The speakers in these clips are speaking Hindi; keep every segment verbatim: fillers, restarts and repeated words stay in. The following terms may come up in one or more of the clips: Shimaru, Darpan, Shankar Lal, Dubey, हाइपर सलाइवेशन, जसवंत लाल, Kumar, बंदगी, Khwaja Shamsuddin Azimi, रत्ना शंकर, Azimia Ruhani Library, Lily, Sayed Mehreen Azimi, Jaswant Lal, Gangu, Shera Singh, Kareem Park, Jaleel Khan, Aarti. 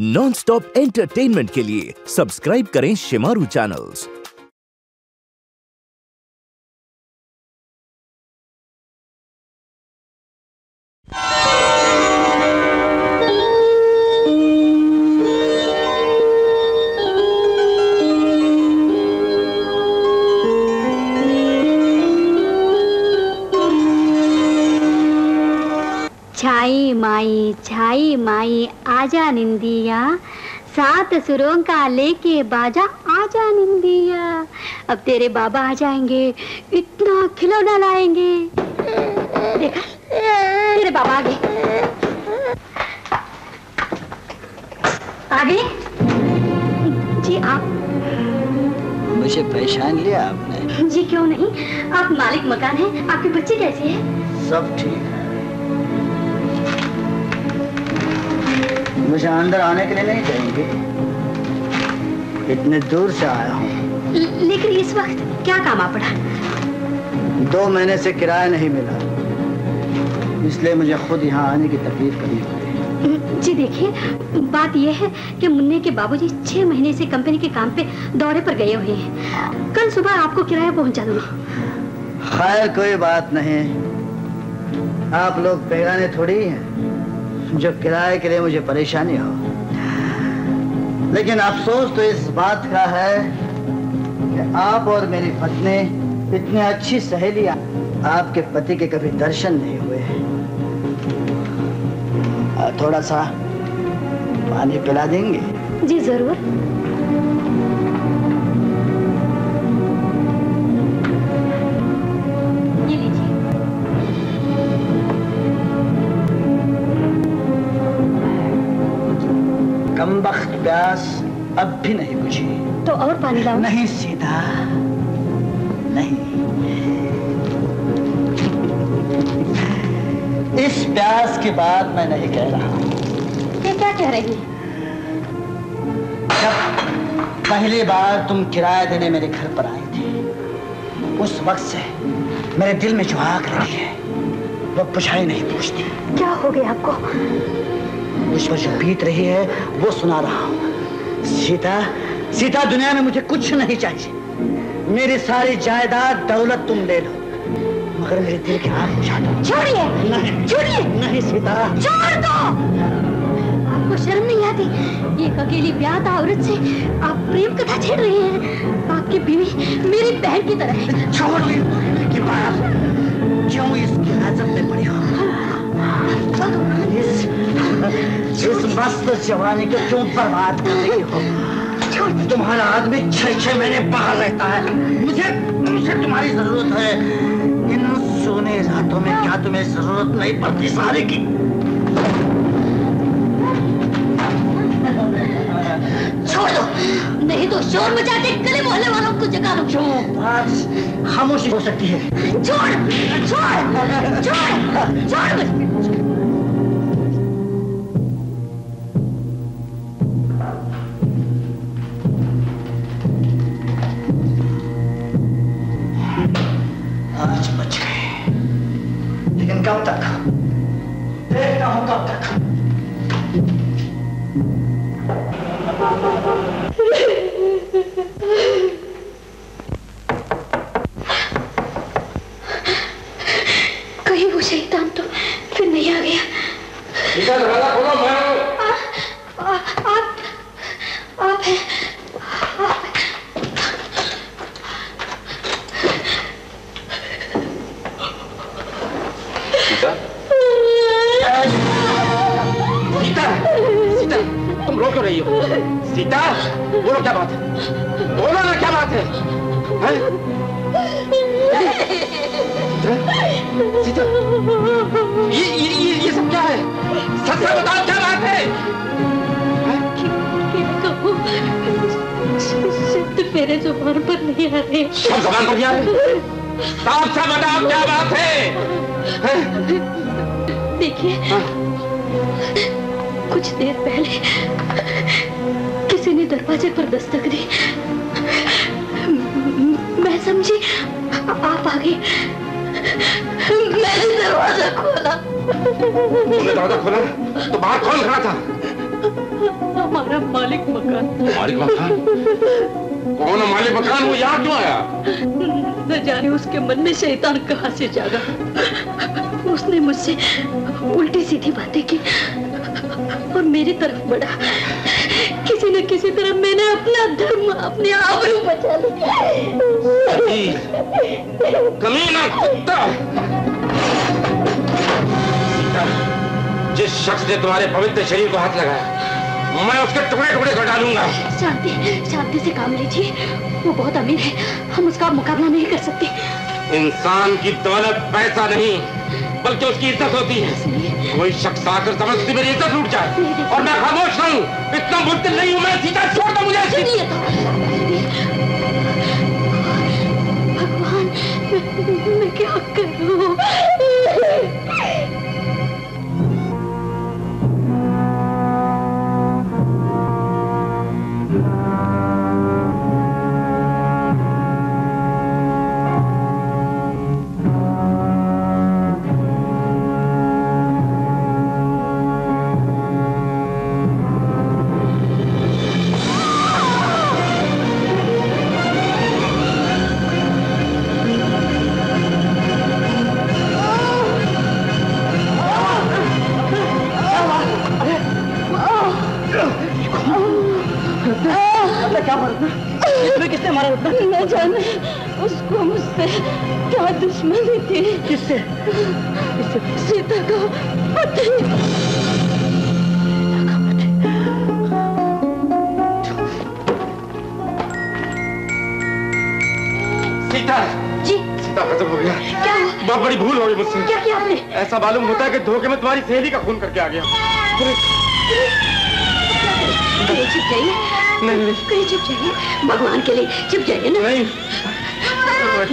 नॉनस्टॉप एंटरटेनमेंट के लिए सब्सक्राइब करें शिमारू चैनल्स। छाई माई छाई माई आजा निंदिया, सात सुरों का लेके बाजा आजा निंदिया। अब तेरे बाबा आ जाएंगे, इतना खिलौना लाएंगे। देखा, तेरे बाबा आ गए। आ गए जी। आप मुझे परेशान लिया आपने? जी क्यों नहीं, आप मालिक मकान हैं। आपके बच्चे कैसे हैं? सब ठीक है। मुझे अंदर आने के लिए नहीं देंगे, इतने दूर से आया हूँ। लेकिन इस वक्त क्या काम आ पड़ा? दो महीने से किराया नहीं मिला, इसलिए मुझे खुद यहाँ आने की तकलीफ करनी पड़ी। जी देखिए, बात यह है कि मुन्ने के बाबूजी छह महीने से कंपनी के काम पे दौरे पर गए हुए हैं। कल सुबह आपको किराया पहुँचा दूंगी। खैर कोई बात नहीं, आप लोग बेगाने थोड़ी हैं जो किराए के लिए मुझे परेशानी हो। लेकिन अफसोस तो इस बात का है कि आप और मेरी पत्नी इतनी अच्छी सहेलियां, आपके पति के कभी दर्शन नहीं हुए। थोड़ा सा पानी पिला देंगे? जी जरूर। कमबख्त प्यास अब भी नहीं बुझी। तो और पानी लाऊं? नहीं सीधा नहीं, इस प्यास की बात मैं नहीं कह रहा। ये क्या कह रही? जब पहली बार तुम किराया देने मेरे घर पर आई थी, उस वक्त से मेरे दिल में जो आग लगी है वो बुझाई नहीं पूछती। क्या हो गया आपको? मुझको जो बीत रही है वो सुना रहा हूँ। सीता सीता, दुनिया में मुझे कुछ नहीं चाहिए। मेरी सारी जायदाद दौलत तुम ले लो, मगर मेरे दिल की आग बुझा दो। छोड़िए छोड़िए। नहीं सीता, छोड़ दो। आपको शर्म नहीं आती? एक अकेली ब्याह औरत से आप प्रेम कथा छेड़ रहे हैं। आपकी बीवी मेरी बहन की तरह है। छोड़िए। क्यों इसकी आदत में पड़ी हो? इस, इस मस्त जवानी को क्यों बर्बाद कर रही हो? तुम्हारा आदमी छह छह महीने बाहर रहता है। मुझे मुझे तुम्हारी जरूरत है। इन सोने रातों में क्या तुम्हें जरूरत नहीं पड़ती सारे की? छोड़ दो, नहीं तो शोर मचा के गली मोहल्ले वालों को जगा लो। क्यों? खामोशी हो सकती है। छोड़ छोड़ छोड़ छोड़। आज बच गए, लेकिन कब तक? देखता हूँ कब तक। कहीं वो शैतान तो फिर नहीं आ गया? इधर दरवाजा खोलो। मैं आप आप हैं? सीता सीता, तुम रो क्यों रही हो? सीता बोलो क्या बात है, बोलो ना क्या बात है? सीता ये ये ये सब क्या है? सच में बताओ क्या बात है? शब्द मेरे जुबान पर नहीं आ रहे। जुबान पर नहीं आ रहे? साफ साफ बताओ क्या बात है? देखिए कुछ देर पहले किसी ने दरवाजे पर दस्तक दी। मैं समझी आप आ गए। मैंने दरवाजा खोला। तुमने दरवाजा खोला तो बाहर कौन खड़ा था? हमारा मालिक मकान। मालिक मकान? कौन है मालिक मकान? वो यहाँ क्यों आया? न जाने उसके मन में शैतान कहाँ से जागा। उसने मुझसे उल्टी सीधी बातें की और मेरी तरफ बढ़ा। किसी न किसी तरह मैंने अपना धर्म, अपने आबरू बचा लिया। कमीना कुत्ता! जिस शख्स ने तुम्हारे पवित्र शरीर को हाथ लगाया, मैं उसके टुकड़े टुकड़े कर डालूंगा। शांति, शांति से काम लीजिए। वो बहुत अमीर है, हम उसका मुकाबला नहीं कर सकते। इंसान की दौलत पैसा नहीं बल्कि उसकी इज्जत होती है। कोई शख्स आकर समझती मेरी इज्जत लूट जाए और मैं खामोश रहूं, इतना मुद्दत नहीं हूँ मैं। सीधा छोड़ दो मुझे। भगवान, मैं, मैं क्या करूं? मालूम होता है कि धोखे में तुम्हारी सहेली का खून करके आ गया। कहीं छिप जाइए। नहीं नहीं, कहीं छिप जाइए, भगवान के लिए छिप जाइए ना। नहीं, भगवान के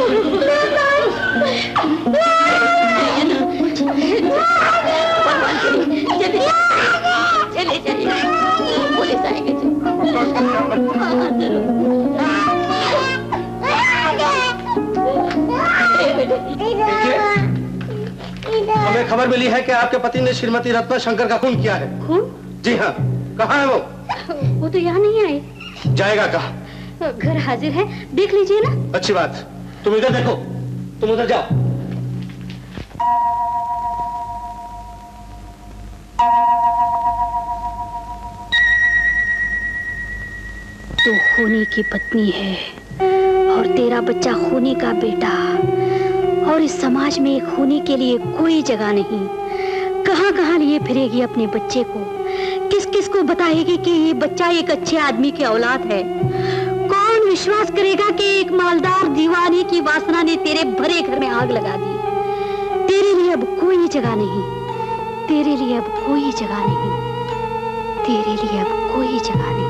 लिए चले जाइए, पुलिस आएगी। हमें खबर मिली है कि आपके पति ने श्रीमती रत्ना शंकर का खून किया है। खून? जी हाँ। कहाँ है वो? वो तो यहाँ नहीं आए। जाएगा कहाँ? घर हाजिर है, देख लीजिए ना। अच्छी बात। तुम इधर देखो, तुम उधर जाओ। तू खूनी की पत्नी है और तेरा बच्चा खूनी का बेटा, और इस समाज में एक खूनी के लिए कोई जगह नहीं। कहाँ कहाँ लिए फिरेगी अपने बच्चे को, किस किस को बताएगी कि ये बच्चा एक अच्छे आदमी की औलाद है। कौन विश्वास करेगा कि एक मालदार दीवाने की वासना ने तेरे भरे घर में आग लगा दी। तेरे लिए अब कोई जगह नहीं, तेरे लिए अब कोई जगह नहीं, तेरे लिए अब कोई जगह नहीं।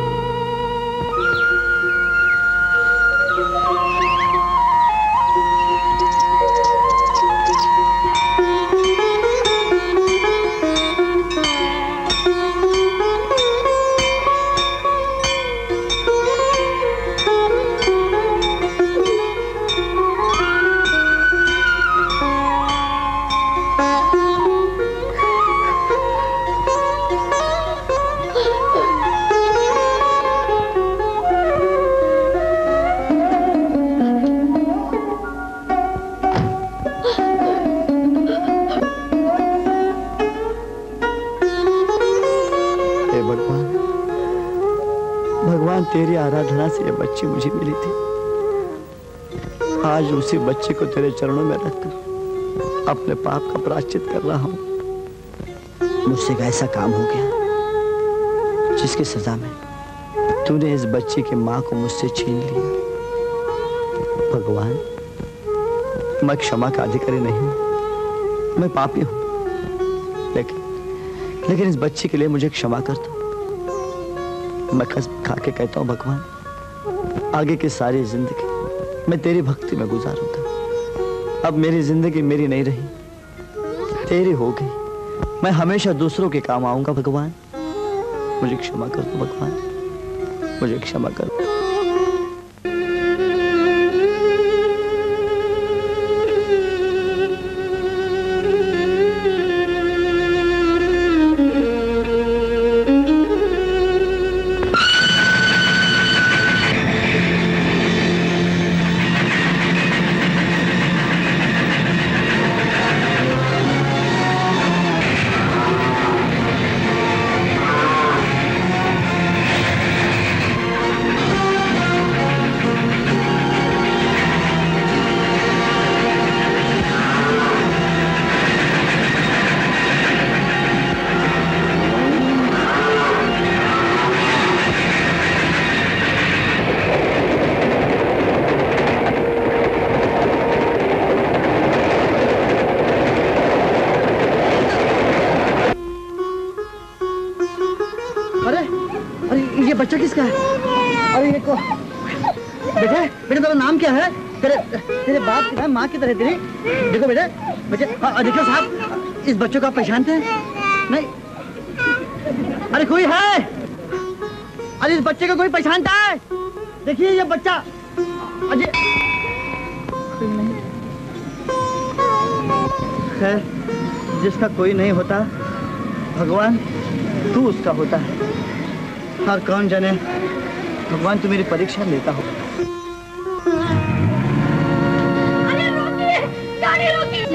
तेरी आराधना से ये बच्ची मुझे मिली थी। आज उसी बच्चे को तेरे चरणों में रखकर अपने पाप का प्रायश्चित कर रहा हूं। मुझसे ऐसा काम हो गया जिसकी सजा में तूने इस बच्चे की मां को मुझसे छीन लिया। भगवान, मैं क्षमा का अधिकारी नहीं हूं, मैं पापी हूं, लेकिन लेकिन इस बच्चे के लिए मुझे क्षमा कर दो। मैं कसम खा के कहता हूँ भगवान, आगे की सारी जिंदगी मैं तेरी भक्ति में गुजारूंगा। अब मेरी जिंदगी मेरी नहीं रही, तेरी हो गई। मैं हमेशा दूसरों के काम आऊंगा। भगवान, मुझे क्षमा कर दो। भगवान, मुझे क्षमा कर दो। अरे ये बच्चा किसका है? अरे ये को बेटा बेटा तेरा नाम क्या है? तेरे तेरे बाप की माँ की तरह तेरी। देखो बेटा बच्चे देखो साहब इस बच्चों को आप पहचानते हैं? नहीं। अरे कोई है? अरे इस बच्चे को कोई पहचानता है? देखिए ये बच्चा अजय। खैर जिसका कोई नहीं होता भगवान तू उसका होता है। और कौन जाने भगवान तू मेरी परीक्षा लेता हो। अरे रोकिए, गाड़ी रोकिए।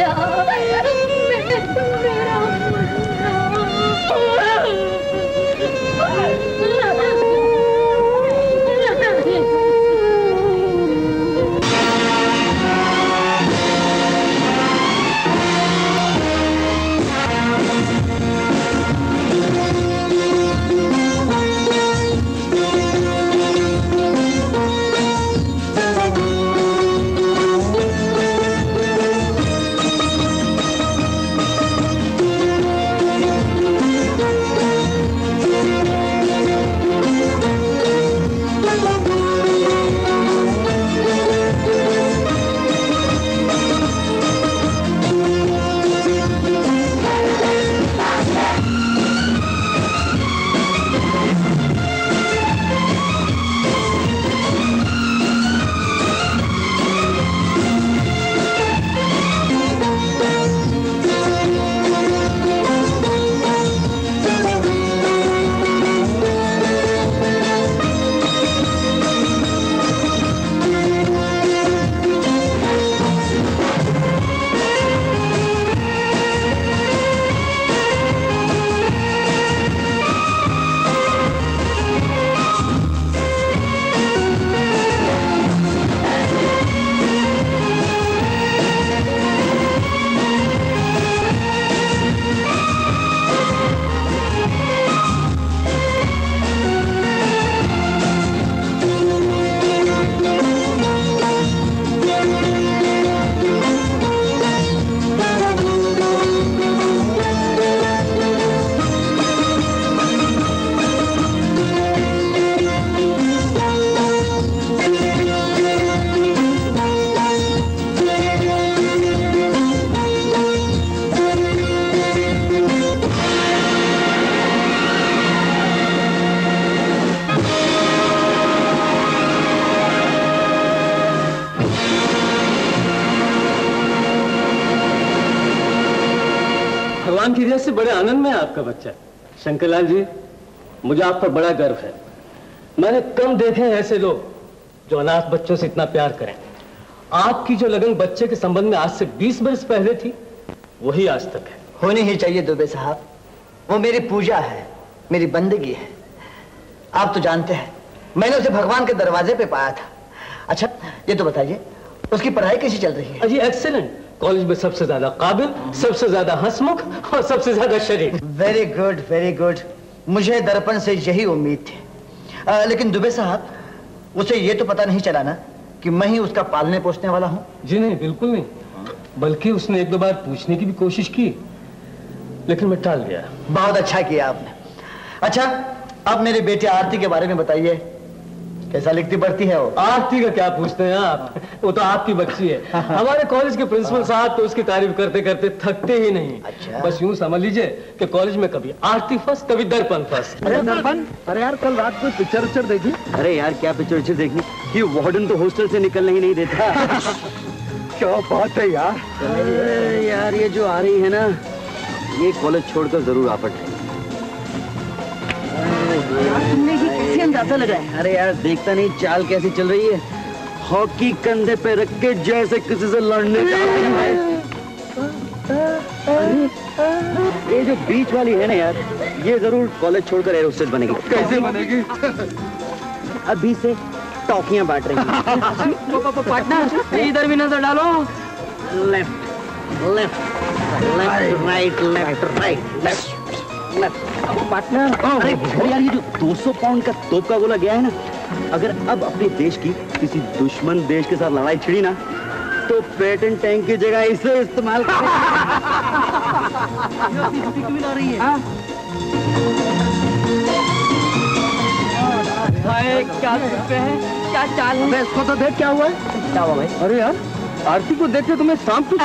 बड़े आनंद में आपका बच्चा। शंकर लाल जी मुझे आप पर बड़ा गर्व है। मैंने कम देखे हैं ऐसे लोग जो अनाथ बच्चों से इतना प्यार करें। आपकी जो लगन बच्चे के संबंध में आज से बीस वर्ष पहले थी वही आज तक है। होनी ही चाहिए दुबे साहब, वो मेरी पूजा है, मेरी बंदगी है। आप तो जानते हैं मैंने उसे भगवान के दरवाजे पे पाया था। अच्छा ये तो बताइए उसकी पढ़ाई कैसी चल रही है? जी एक्सेलेंट, कॉलेज में सबसे ज्यादा काबिल, सबसे ज्यादा हंसमुख और सबसे ज्यादा शरीफ। वेरी गुड वेरी गुड, मुझे दर्पण से यही उम्मीद थी। आ, लेकिन दुबे साहब उसे ये तो पता नहीं चला ना कि मैं ही उसका पालने पोसने वाला हूँ? जी नहीं, बिल्कुल नहीं। बल्कि उसने एक दो बार पूछने की भी कोशिश की लेकिन मैं टाल गया। बहुत अच्छा किया आपने। अच्छा अब मेरे बेटे आरती के बारे में बताइए, कैसा लिखती पढ़ती है वो? आरती का क्या पूछते हैं आप, वो तो आपकी बच्ची है। हमारे कॉलेज के प्रिंसिपल साहब तो उसकी तारीफ करते करते थकते ही नहीं। अच्छा। बस यूं समझ लीजिए कि कॉलेज में कभी आरती फर्स्ट कभी दर्पण फर्स्ट। अरे दर्पण, अरे यार कल रात को पिक्चर उच्चर देखी? अरे यार क्या पिक्चर उच्चर देखी कि वार्डन तो हॉस्टल से निकलने ही नहीं देता। क्या बात है यार। अरे यार ये जो आ रही है ना ये कॉलेज छोड़कर जरूर आपट है। तुमने ही कैसे अंदाजा लगाया? अरे यार देखता नहीं चाल कैसी चल रही है, हॉकी कंधे पे रख के जैसे किसी से लड़ने जा रही है। ये जो बीच वाली है ना यार ये जरूर कॉलेज छोड़कर एयर होस्टेस बनेगी। कैसे बनेगी? अभी से टॉफियां बांट रही है। पार्टनर इधर भी नजर डालो। Left left left right left right left. Partner अरे यार ये जो दो सौ पाउंड का तोप का गोला गया है ना, अगर अब अपने देश की किसी दुश्मन देश के साथ लड़ाई छिड़ी ना तो पेटेंट टैंक की जगह इसे इस्तेमाल कर। रही है ये क्या करते हैं? क्या चाल है? इसको तो देख क्या हुआ है? क्या हुआ भाई? अरे यार आरती को देख के तुम्हें सांप तो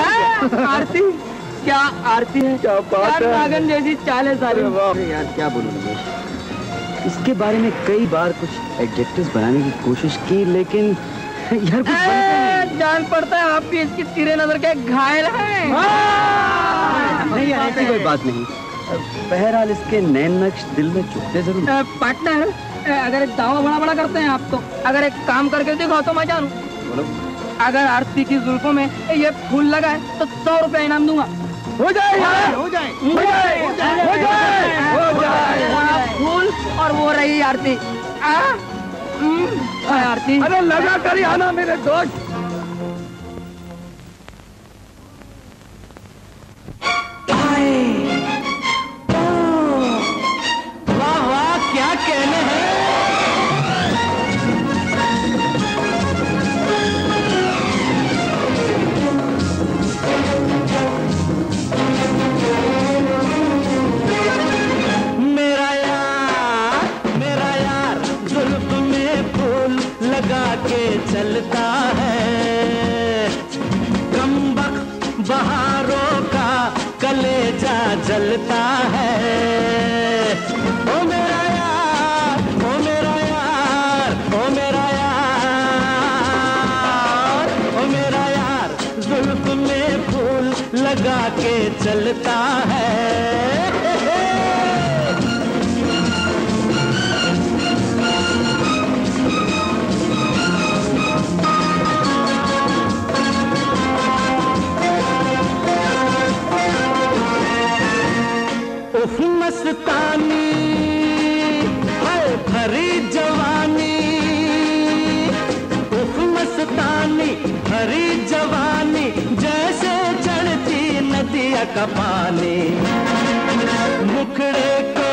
आरती क्या आरती है? क्या बात है? नागन जैसी चाल है सारी। अरे यार क्या बोलूं, इसके बारे में कई बार कुछ एडजेक्टिव्स बनाने की कोशिश की लेकिन यार कुछ नहीं। जान पड़ता है आप भी इसकी तीरे नजर के घायल हैं। नहीं ऐसी कोई बात नहीं, बहरहाल इसके नए नक्श दिल में चुभते जरूर। पार्टनर अगर एक दावा बड़ा बड़ा करते हैं आप तो, अगर एक काम करके दिखाओ तो मैं जानू। बोलो। अगर आरती की जुल्फों में ये फूल लगा है तो सौ रुपया इनाम दूंगा। हो जाए हो जाए हो जाए हो जाए हो जाए फूल और वो रही आरती। आरती अरे लगा कर ही आना मेरे दोस्त। वाह वाह क्या कहने हैं। चलता है कमबख्त बहारों का कलेजा जलता है। ओ मेरा यार ओ मेरा यार ओ मेरा यार ओ मेरा यार जुल्फ में फूल लगा के चलता है। उफ़ मस्तानी है भरी जवानी, उफ़ मस्तानी भरी जवानी जैसे चढ़ती नदिया का पानी। मुखड़े को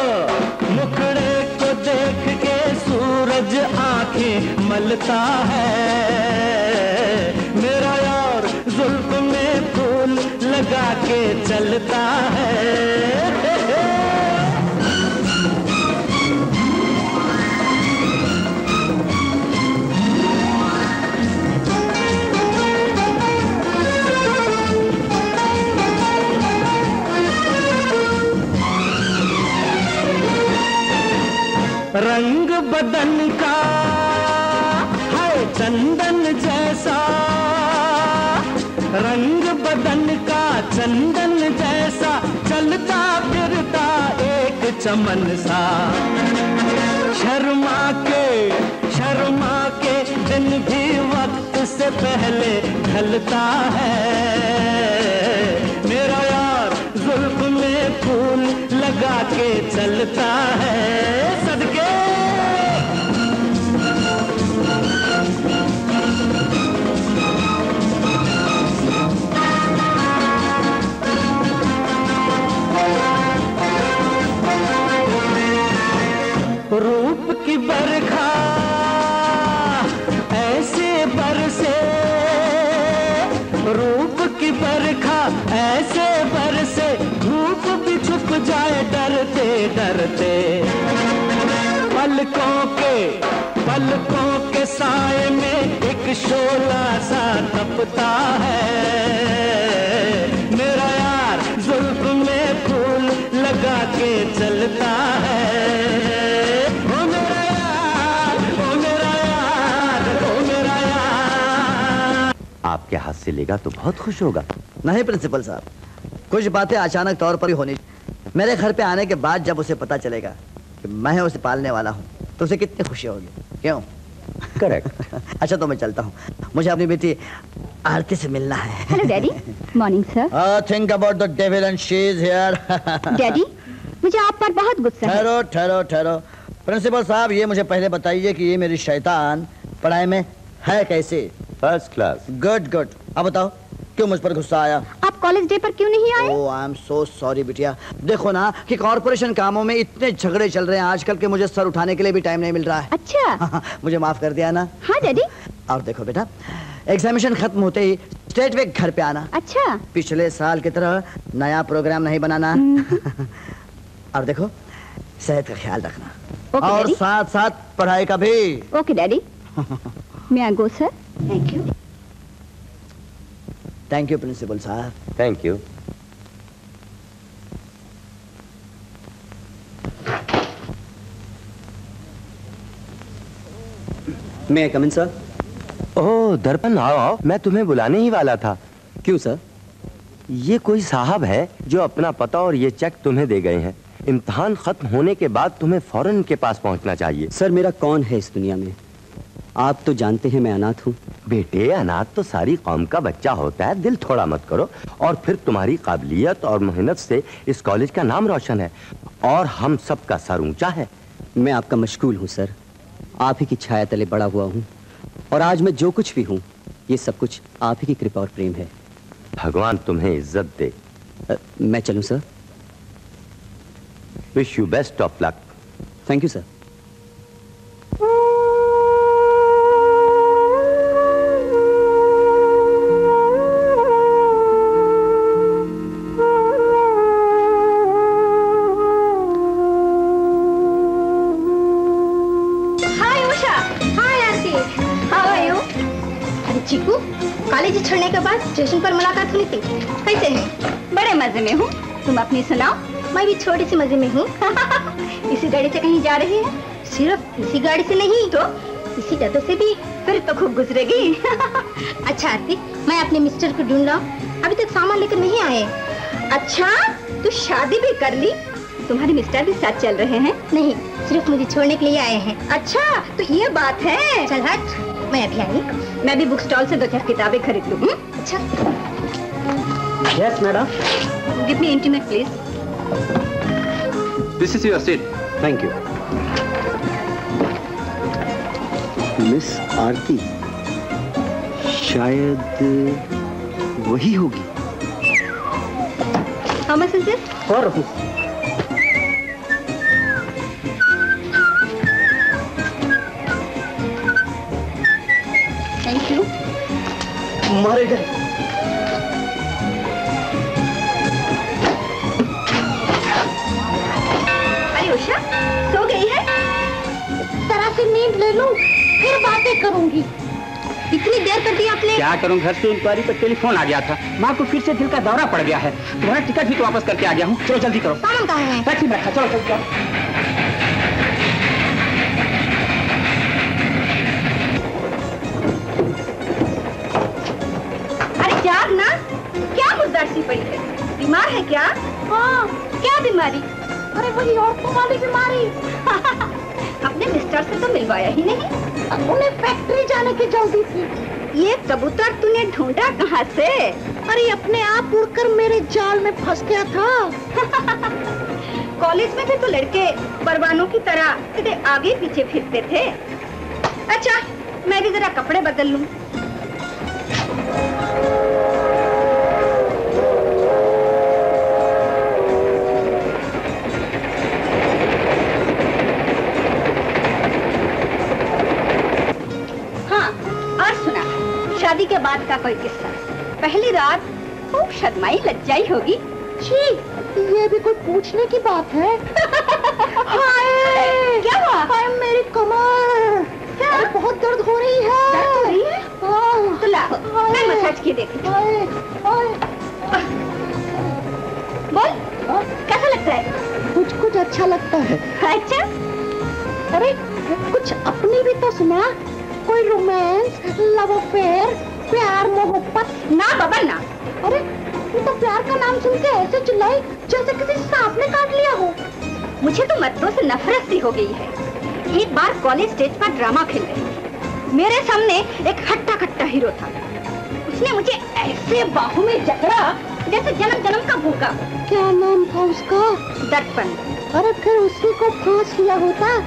मुखड़े को देख के सूरज आंखें मलता है। मेरा यार जुल्फ में फूल लगा के चलता है। रंग बदन का है चंदन जैसा, रंग बदन का चंदन जैसा चलता फिरता एक चमन सा। शर्मा के शर्मा के दिन भी वक्त से पहले ढलता है। मेरा यार जुल्फ में फूल लगा के चलता है। रूप की बरखा ऐसे बरसे, रूप की बरखा ऐसे बरसे धूप भी छुप जाए डरते डरते। पलकों के पलकों के साए में एक शोला सा तपता है। मेरा यार जुल्फ में फूल लगा के चलता है। आपके हाथ से लेगा तो बहुत खुश होगा। नहीं प्रिंसिपल साहब, कुछ बातें अचानक तौर पर ही होनी। मेरे घर पे आने के बाद जब उसे पता चलेगा कि मैं उसे पालने वाला हूँ तो उसे कितनी खुशी होगी, क्यों? करेक्ट। अच्छा तो मैं चलता हूँ, मुझे अपनी बेटी आरती से मिलना है। Hello daddy. Morning sir. I think about the devil and she is here. Daddy मुझे आप पर बहुत गुस्सा है। ठहरो ठहरो ठहरो प्रिंसिपल साहब, ये मुझे पहले बताइए कि ये मेरी शैतान पढ़ाई में है कैसे? First class. Good good. अब बताओ क्यों मुझ पर गुस्सा आया? आप कॉलेज डे पर क्यों नहीं आए? ओह आई एम सो सॉरी बिटिया। देखो ना कि कॉर्पोरेशन कामों में इतने झगड़े चल रहे हैं आजकल के मुझे सर उठाने के लिए भी टाइम नहीं मिल रहा है। अच्छा मुझे माफ कर दिया ना। हाँ डैडी। और देखो बेटा, एग्जामिनेशन खत्म होते ही स्ट्रेट वे घर पे आना। अच्छा। पिछले साल की तरह नया प्रोग्राम नहीं बनाना। और देखो सेहत का ख्याल रखना। okay, और साथ साथ पढ़ाई का भी। Okay daddy. मैं I go sir. Thank you. Thank you principal साहब। Thank you. मैं आई कम इन सर? ओह दर्पण आओ आओ, मैं तुम्हें बुलाने ही वाला था। क्यों सर? ये कोई साहब है जो अपना पता और ये चेक तुम्हें दे गए हैं। इम्तहान खत्म होने के बाद तुम्हें फौरन उनके पास पहुंचना चाहिए। सर मेरा कौन है इस दुनिया में? आप तो जानते हैं मैं अनाथ हूँ। बेटे अनाथ तो सारी कौम का बच्चा होता है, दिल थोड़ा मत करो। और फिर तुम्हारी काबिलियत और मेहनत से इस कॉलेज का नाम रोशन है और हम सब का सर ऊँचा है। मैं आपका मशगूल हूँ सर, आप ही की छाया तले बड़ा हुआ हूँ और आज मैं जो कुछ भी हूँ ये सब कुछ आप ही की कृपा और प्रेम है। भगवान तुम्हें इज्जत दे। आ, मैं चलूं sir? Wish you best of luck. Thank you sir. Station पर मुलाकात हुई थी। कैसे है? बड़े मजे में हूँ। तुम अपनी सुनाओ? मैं भी छोटी सी मजे में हूँ। इसी गाड़ी से कहीं जा रही है? सिर्फ इसी गाड़ी से नहीं तो इसी दादा से भी। फिर तो खूब गुजरेगी। अच्छा आरती, मैं अपने मिस्टर को ढूंढ रहा हूँ, अभी तक सामान लेकर नहीं आए। अच्छा तू शादी भी कर ली? तुम्हारे मिस्टर भी साथ चल रहे हैं? नहीं, सिर्फ मुझे छोड़ने के लिए आए हैं। अच्छा तो ये बात है। चल हट, मैं अभी आई। मैं भी बुक स्टॉल से दो चार किताबें खरीद लूँ। अच्छा। Yes, madam. Give me intimate, please. This is your seat. Thank you. Miss Aarti, शायद वही होगी। How much is it? Four rupees. Thank you. मारे गए। सो गई है? तरह से नींद ले लूं, फिर बातें करूंगी। इतनी देर कर दी आपने? क्या करूं, घर से इंक्वायरी पर टेलीफोन आ गया था। माँ को फिर से दिल का दौरा पड़ गया है। घर टिकट भी तो वापस करके आ गया हूँ। चलो जल्दी करो। सामान कहाँ है? टैक्सी में रखा। चलो जल्दी करो। अरे यार ना, क्या मुद्दासी पड़ी है? बीमार है क्या? हाँ, क्या बीमारी? अरे वही औरतों वाली बीमारी। अपने मिस्टर से तो मिलवाया ही नहीं, उन्हें फैक्ट्री जाने की जल्दी थी। ये कबूतर तूने ढूंढा कहाँ से? अरे अपने आप उड़कर मेरे जाल में फंस गया था। कॉलेज में थे तो लड़के परवानों की तरह सीधे आगे पीछे फिरते थे। अच्छा मैं भी जरा कपड़े बदल लूँ। शादी के बाद का कोई किस्सा। पहली रात खूब शर्माई लज्जाई होगी। छी, ये भी कोई पूछने की बात है? हाय, क्या हुआ? हाय मेरी कमर। क्या? बहुत दर्द हो रही है। दर्द हो रही है? तो ला, मैं मसाज की देख। बोल, कैसा लगता है? कुछ कुछ अच्छा लगता है। अच्छा? अरे कुछ अपनी भी तो सुना, कोई रोमांस, लव अफेयर, प्यार मोहब्बत। ना बाबा ना। अरे तू तो प्यार का नाम सुन के ऐसे चिल्लाई जैसे किसी सांप ने काट लिया हो। मुझे तो मर्दों से नफरत सी हो गई है। एक बार कॉलेज स्टेज पर ड्रामा खेल रही थी, मेरे सामने एक हट्टा कट्टा हीरो था। उसने मुझे ऐसे बाहू में जकड़ा जैसे जन्म जन्म का भूखा। क्या नाम था उसका? दर्पण। अरे फिर उसी को फांस लिया होता।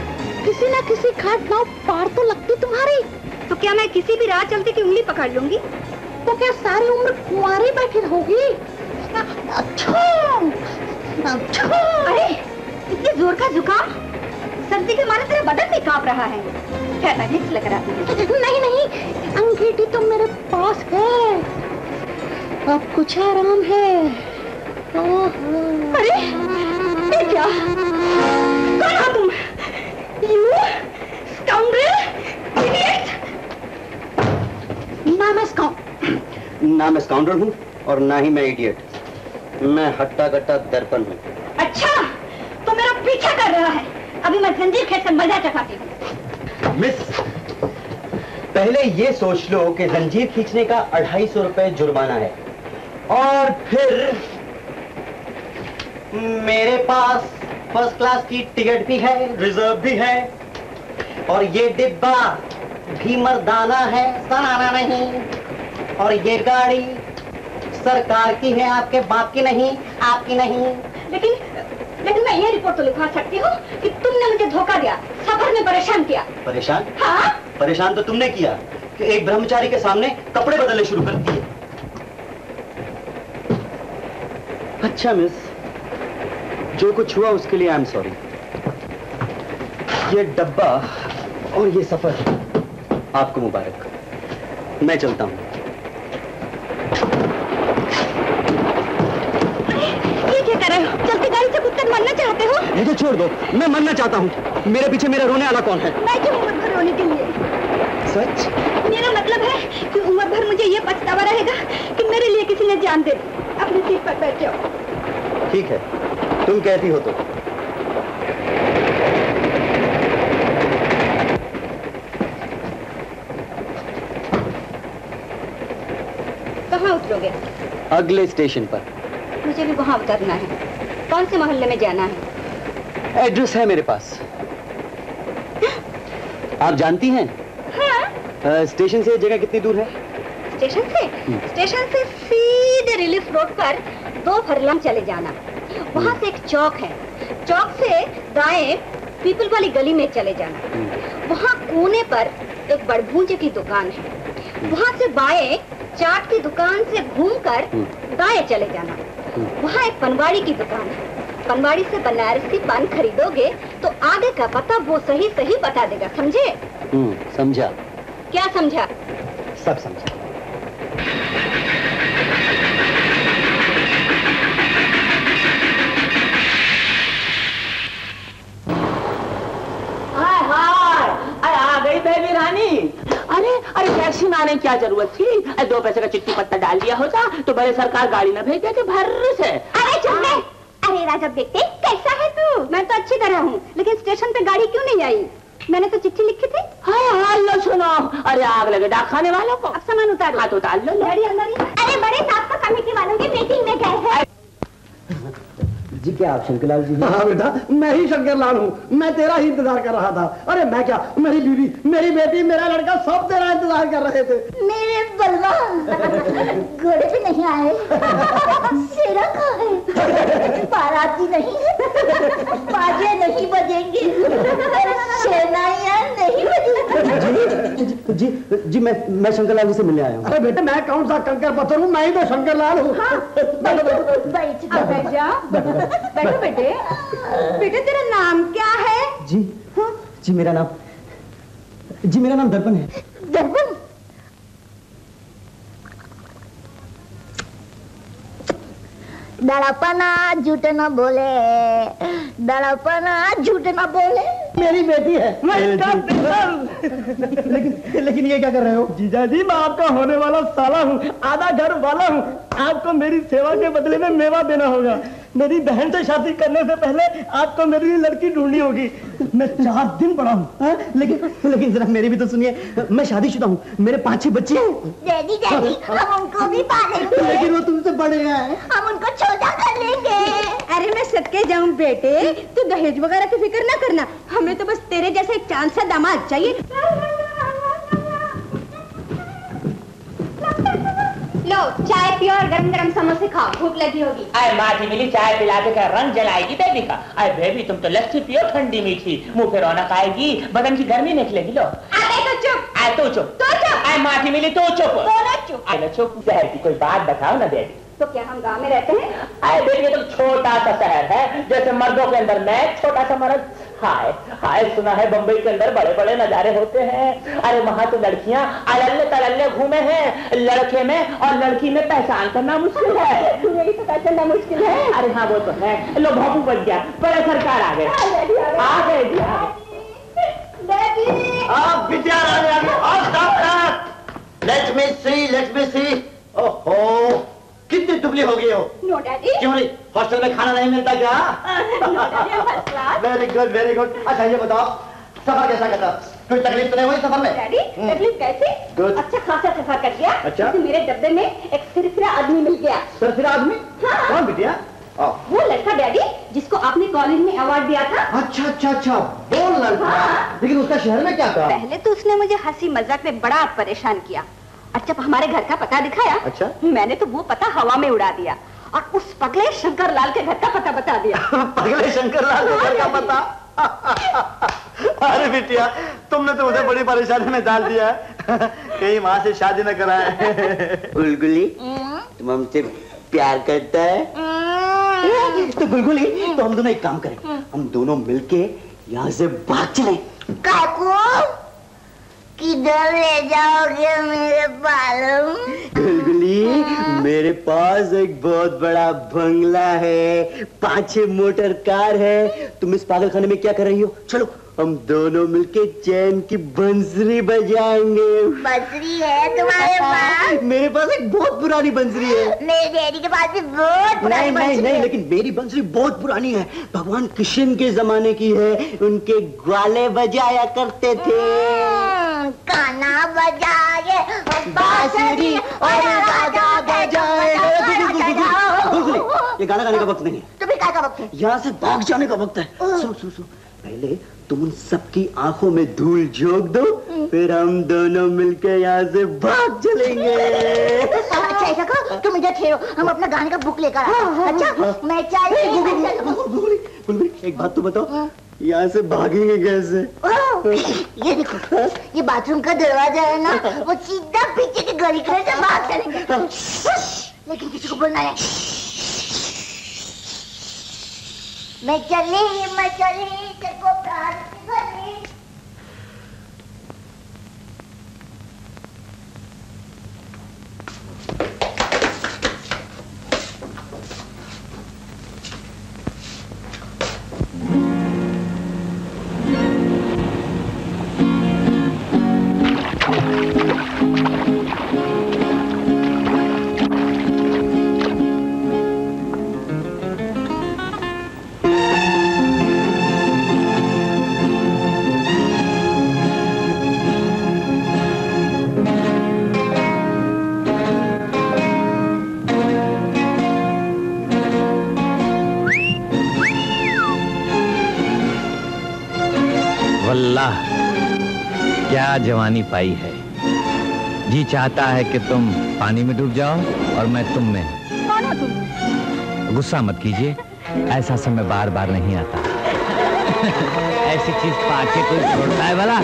किसी ना किसी खाट नाव पार तो लगती तुम्हारी। तो क्या मैं किसी भी राह चलते की उंगली पकड़ लूंगी? तो क्या सारी उम्र कुंवारी बैठी रहोगी? अच्छा, अच्छा। अरे इतने जोर का जुकाम, सर्दी के मारे तेरा बदन भी कांप रहा है। टेटैनिक लग रहा है। नहीं नहीं, अंगीठी तो मेरे पास है, अब कुछ आराम है। अरे क्या? कौन हो तुम? You scoundrel! Idiot! ना मैं स्काउंड ना मैं स्काउंडर हूँ और ना ही मैं इडियट। मैं हट्टा कट्टा दर्पण हूँ। अच्छा, तो मेरा पीछा कर रहा है। अभी मैं जंजीर खेल से मजा चखाती हूँ। मिस, पहले ये सोच लो कि जंजीर खींचने का अढ़ाई सौ रुपए जुर्माना है और फिर मेरे पास फर्स्ट क्लास की टिकट भी है, रिजर्व भी है और ये डिब्बा भी मर्दाना है, सराना नहीं। और ये गाड़ी सरकार की है, आपके बाप की नहीं, आपकी नहीं। लेकिन लेकिन मैं ये रिपोर्ट तो लिखवा सकती हूँ कि तुमने मुझे धोखा दिया, सफर में परेशान किया। परेशान? हाँ? परेशान तो तुमने किया कि एक ब्रह्मचारी के सामने कपड़े बदलने शुरू कर दिए। अच्छा मिस, जो कुछ हुआ उसके लिए आई एम सॉरी। ये डब्बा और ये सफर आपको मुबारक। मैं चलता हूँ। ये क्या कर रहे हो? चलती गाड़ी से कूदकर मरना चाहते हो? मुझे छोड़ दो, मैं मरना चाहता हूँ। मेरे पीछे मेरा रोने वाला कौन है? मैं क्यों उम्र भर रोने के लिए? सच? मेरा मतलब है कि उम्र भर मुझे ये पछतावा रहेगा कि मेरे लिए किसी ने जान दे दी। अपनी सीट पर बैठ जाओ। ठीक है, तुम कहती हो तो। कहाँ उतरोगे? अगले स्टेशन पर। मुझे भी वहाँ उतरना है। कौन से मोहल्ले में जाना है? एड्रेस है मेरे पास। हा? आप जानती हैं? हाँ। स्टेशन से जगह कितनी दूर है? स्टेशन से हुँ. स्टेशन से सीधे रिलीफ रोड पर दो फरलंग चले जाना। वहाँ से एक चौक है, चौक से दाएं पीपल वाली गली में चले जाना। वहाँ कोने पर एक बड़भूंजे की दुकान है, वहाँ से बाएं चाट की दुकान से घूमकर दाएं चले जाना। वहाँ एक पनवाड़ी की दुकान है, पनवाड़ी से बनारसी पान खरीदोगे तो आगे का पता वो सही सही बता देगा। समझे? समझा। क्या समझा? सब समझा। बेबी रानी, अरे अरे टैक्सी में आने की क्या जरूरत थी? दो पैसे का चिट्ठी पत्ता डाल दिया होता तो बड़े सरकार गाड़ी न भेज देते भर से। अरे चल गए। अरे राजा बेटे, कैसा है तू? मैं तो अच्छी तरह हूँ, लेकिन स्टेशन पे गाड़ी क्यों नहीं आई? मैंने तो चिट्ठी लिखी थी। हाँ, लो सुनो। अरे आग लगे डाक खाने वालों को। अब सामान उतार। हाथ उतार लो। अरे बड़े साहब का कमेटी वालों की मीटिंग में गए हैं। जी क्या आप शंकर लाल जी? हाँ बेटा, मैं ही शंकर लाल हूँ। मैं तेरा ही इंतजार कर रहा था। अरे मैं क्या, मेरी बीवी, मेरी बेटी, मेरा लड़का सब तेरा इंतजार कर रहे थे। मेरे बलवान घोड़े पे नहीं आए। शेरा कहाँ है? बाराती नहीं है, बाजे नहीं बजेंगे, सेनाइयां नहीं बजेंगी। जी जी जी, मैं मैं शंकर लाल जी से मिलने आया हूँ। अरे बेटा, मैं कौन सा कंकर पत्थर हूँ? मैं ही तो शंकर लाल हूँ। बैठ जाओ। बैठो बेटे। बेटे तेरा नाम क्या है? जी हा? जी मेरा नाम जी मेरा नाम दर्पण है। दर्पण? दड़पना झूठ न बोले, दड़पना झूठ न बोले। मेरी बेटी है। लेकिन लेकिन ये क्या कर रहे हो? जीजा जी, मैं आपका होने वाला साला हूँ, आधा घर वाला हूँ। आपको मेरी सेवा के बदले में मेवा देना होगा। मेरी बहन से शादी करने से पहले आपको मेरे लिए लड़की ढूंढनी होगी। मैं चार दिन बड़ा हूँ, लेकिन लेकिन जरा मेरी भी तो सुनिए। मैं शादीशुदा हूँ, मेरे पाँच छह बच्चे हैं। डैडी डैडी, हम उनको भी पालेंगे। लेकिन वो तुमसे बड़े हैं, हम उनको छोटा कर लेंगे। अरे मैं सदके जाऊँ बेटे, तू दहेज वगैरह की फिक्र ना करना। हमें तो बस तेरे जैसा एक चांद सा दामाद चाहिए। लो चाय पियो और गरम गरम समोसे खाओ, भूख लगी होगी। आए माँ जी मिली चाय पिला के क्या रंग जलाएगी बेबी का। आए बेबी, तुम तो लस्सी पियो, ठंडी मीठी, मुंह पे रौनक आएगी, बदन की गर्मी निकलेगी। लो आए तो चुप, आए तो चुप, तो चुप। आए माँ जी मिली तो चुप, दोनों चुप। आए चुप, शहर की कोई बात बताओ ना बेबी। तो क्या हम गाँव में रहते हैं? आए बेबी, ये तो छोटा सा शहर है, जैसे मर्दों के अंदर मैं छोटा सा मर्द। हाय हाय, सुना है बंबई के अंदर बड़े बड़े नजारे होते हैं। अरे वहाँ तो लड़कियाँ अलल्ले तलल्ले घूमे हैं। लड़के में और लड़की में पहचान करना मुश्किल है। तुम्हें भी पता चलना मुश्किल है। अरे हाँ वो तो है। लो भापू बन गया, बड़े सरकार आ गए, आ गए। Let me see, let me see. Oh, कितनी दुबली हो गई हो? No daddy. क्यों नहीं? हॉस्टल में खाना नहीं मिलता क्या? No daddy, first class. Very good, very good. अच्छा ये बताओ, सफर कैसा कटा? कोई तकलीफ तो नहीं हुई सफर में? Daddy, तकलीफ कैसे? Good. अच्छा खासा सफर कर गया। अच्छा? मेरे डब्बे में एक सिरसिरा आदमी मिल गया। सिरसिरा आदमी? हाँ। कौन बिटिया? वो लड़का डैडी जिसको आपने कॉलेज में अवार्ड दिया था। अच्छा अच्छा अच्छा वो लड़का। हाँ। लेकिन उसका शहर में क्या था? पहले तो उसने मुझे हंसी मजाक में बड़ा परेशान किया। अच्छा हमारे घर का पता दिखाया। अच्छा मैंने तो वो पता हवा में उड़ा दिया और उस पगले शंकर लाल के घर का पता बता दिया। पगले शंकर लाल के घर का पता। अरे बिटिया तुमने तो मुझे बड़ी परेशानी में डाल दिया है। कहीं वहाँ से शादी न कराए। बुलबुली तुम हमसे प्यार करता है तो गुलगुली तो हम दोनों एक काम करें, हम दोनों मिलके यहाँ से भाग चलें। काकू किधर ले जाओगे मेरे बालों? गुलगुली मेरे पास एक बहुत बड़ा बंगला है, पांच छह मोटर कार है, तुम इस पागलखाने में क्या कर रही हो? चलो हम दोनों मिलके चैन की बंसरी बजाएंगे। बंसरी है तुम्हारे पास? मेरे पास एक बहुत पुरानी बंसरी है। मेरे डैडी के पास भी बहुत पुरानी बंसरी है। नहीं नहीं लेकिन मेरी बंसरी बहुत पुरानी है, भगवान कृष्ण के जमाने की है, उनके ग्वाले बजाया करते थे। गाना बजाए बांसुरी और राजा बजाए। ये गाना गाने का वक्त नहीं है। तो फिर क्या का वक्त है? यहाँ से भाग जाने का वक्त है। सुन सुन सुन पहले तुम उन सबकी आंखों में धूल झोंक दो, फिर हम दोनों मिलकर यहाँ से भाग चलेंगे। अच्छा ऐसा करो तुम इधर ठहरो, हम अपना गाने का बुक लेकर आएं। अच्छा मैं चाहिए एक बात तो बताओ, यहाँ से भागेंगे कैसे? ये देखो ये बाथरूम का दरवाजा है ना, वो सीधा पीछे की गली घर से भाग चलेंगे। लेकिन किसी को बोलना है। मैं चली मैं चली तेरे को प्यार करी। क्या जवानी पाई है, जी चाहता है कि तुम पानी में डूब जाओ और मैं तुम में। कौन हो तुम? गुस्सा मत कीजिए, ऐसा समय बार बार नहीं आता। ऐसी चीज पाके कोई छोड़ता है वाला?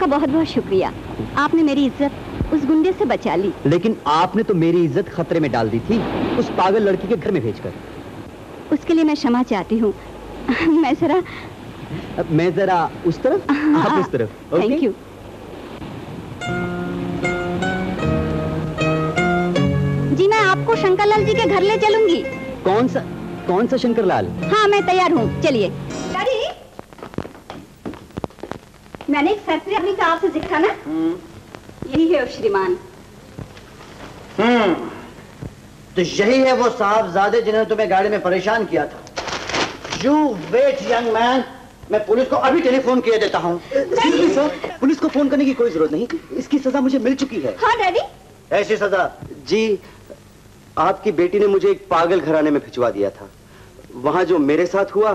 आपका बहुत बहुत शुक्रिया, आपने मेरी इज्जत उस गुंडे से बचा ली। लेकिन आपने तो मेरी इज्जत खतरे में डाल दी थी उस पागल लड़की के घर में भेजकर। उसके लिए मैं क्षमा चाहती हूँ। मैं जरा मैं जरा उस तरफ, आप उस तरफ। Thank you. जी मैं आपको शंकर लाल जी के घर ले चलूंगी। कौन सा कौन सा शंकर लाल? हाँ मैं तैयार हूँ, चलिए। डैडी, मैंने एक सरसरी आदमी का आपसे जिक्र ना, यही है श्रीमान। हम्म, तो यही है वो साहबजादे जिन्होंने तुम्हें गाड़ी में परेशान किया था। You wait, young man. मैं पुलिस को अभी टेलीफोन किए देता हूँ। पुलिस को फोन करने की कोई जरूरत नहीं, इसकी सजा मुझे मिल चुकी है। हाँ डैडी, ऐसी सजा? जी, आपकी बेटी ने मुझे एक पागल घराने में भिजवा दिया था। वहां जो मेरे साथ हुआ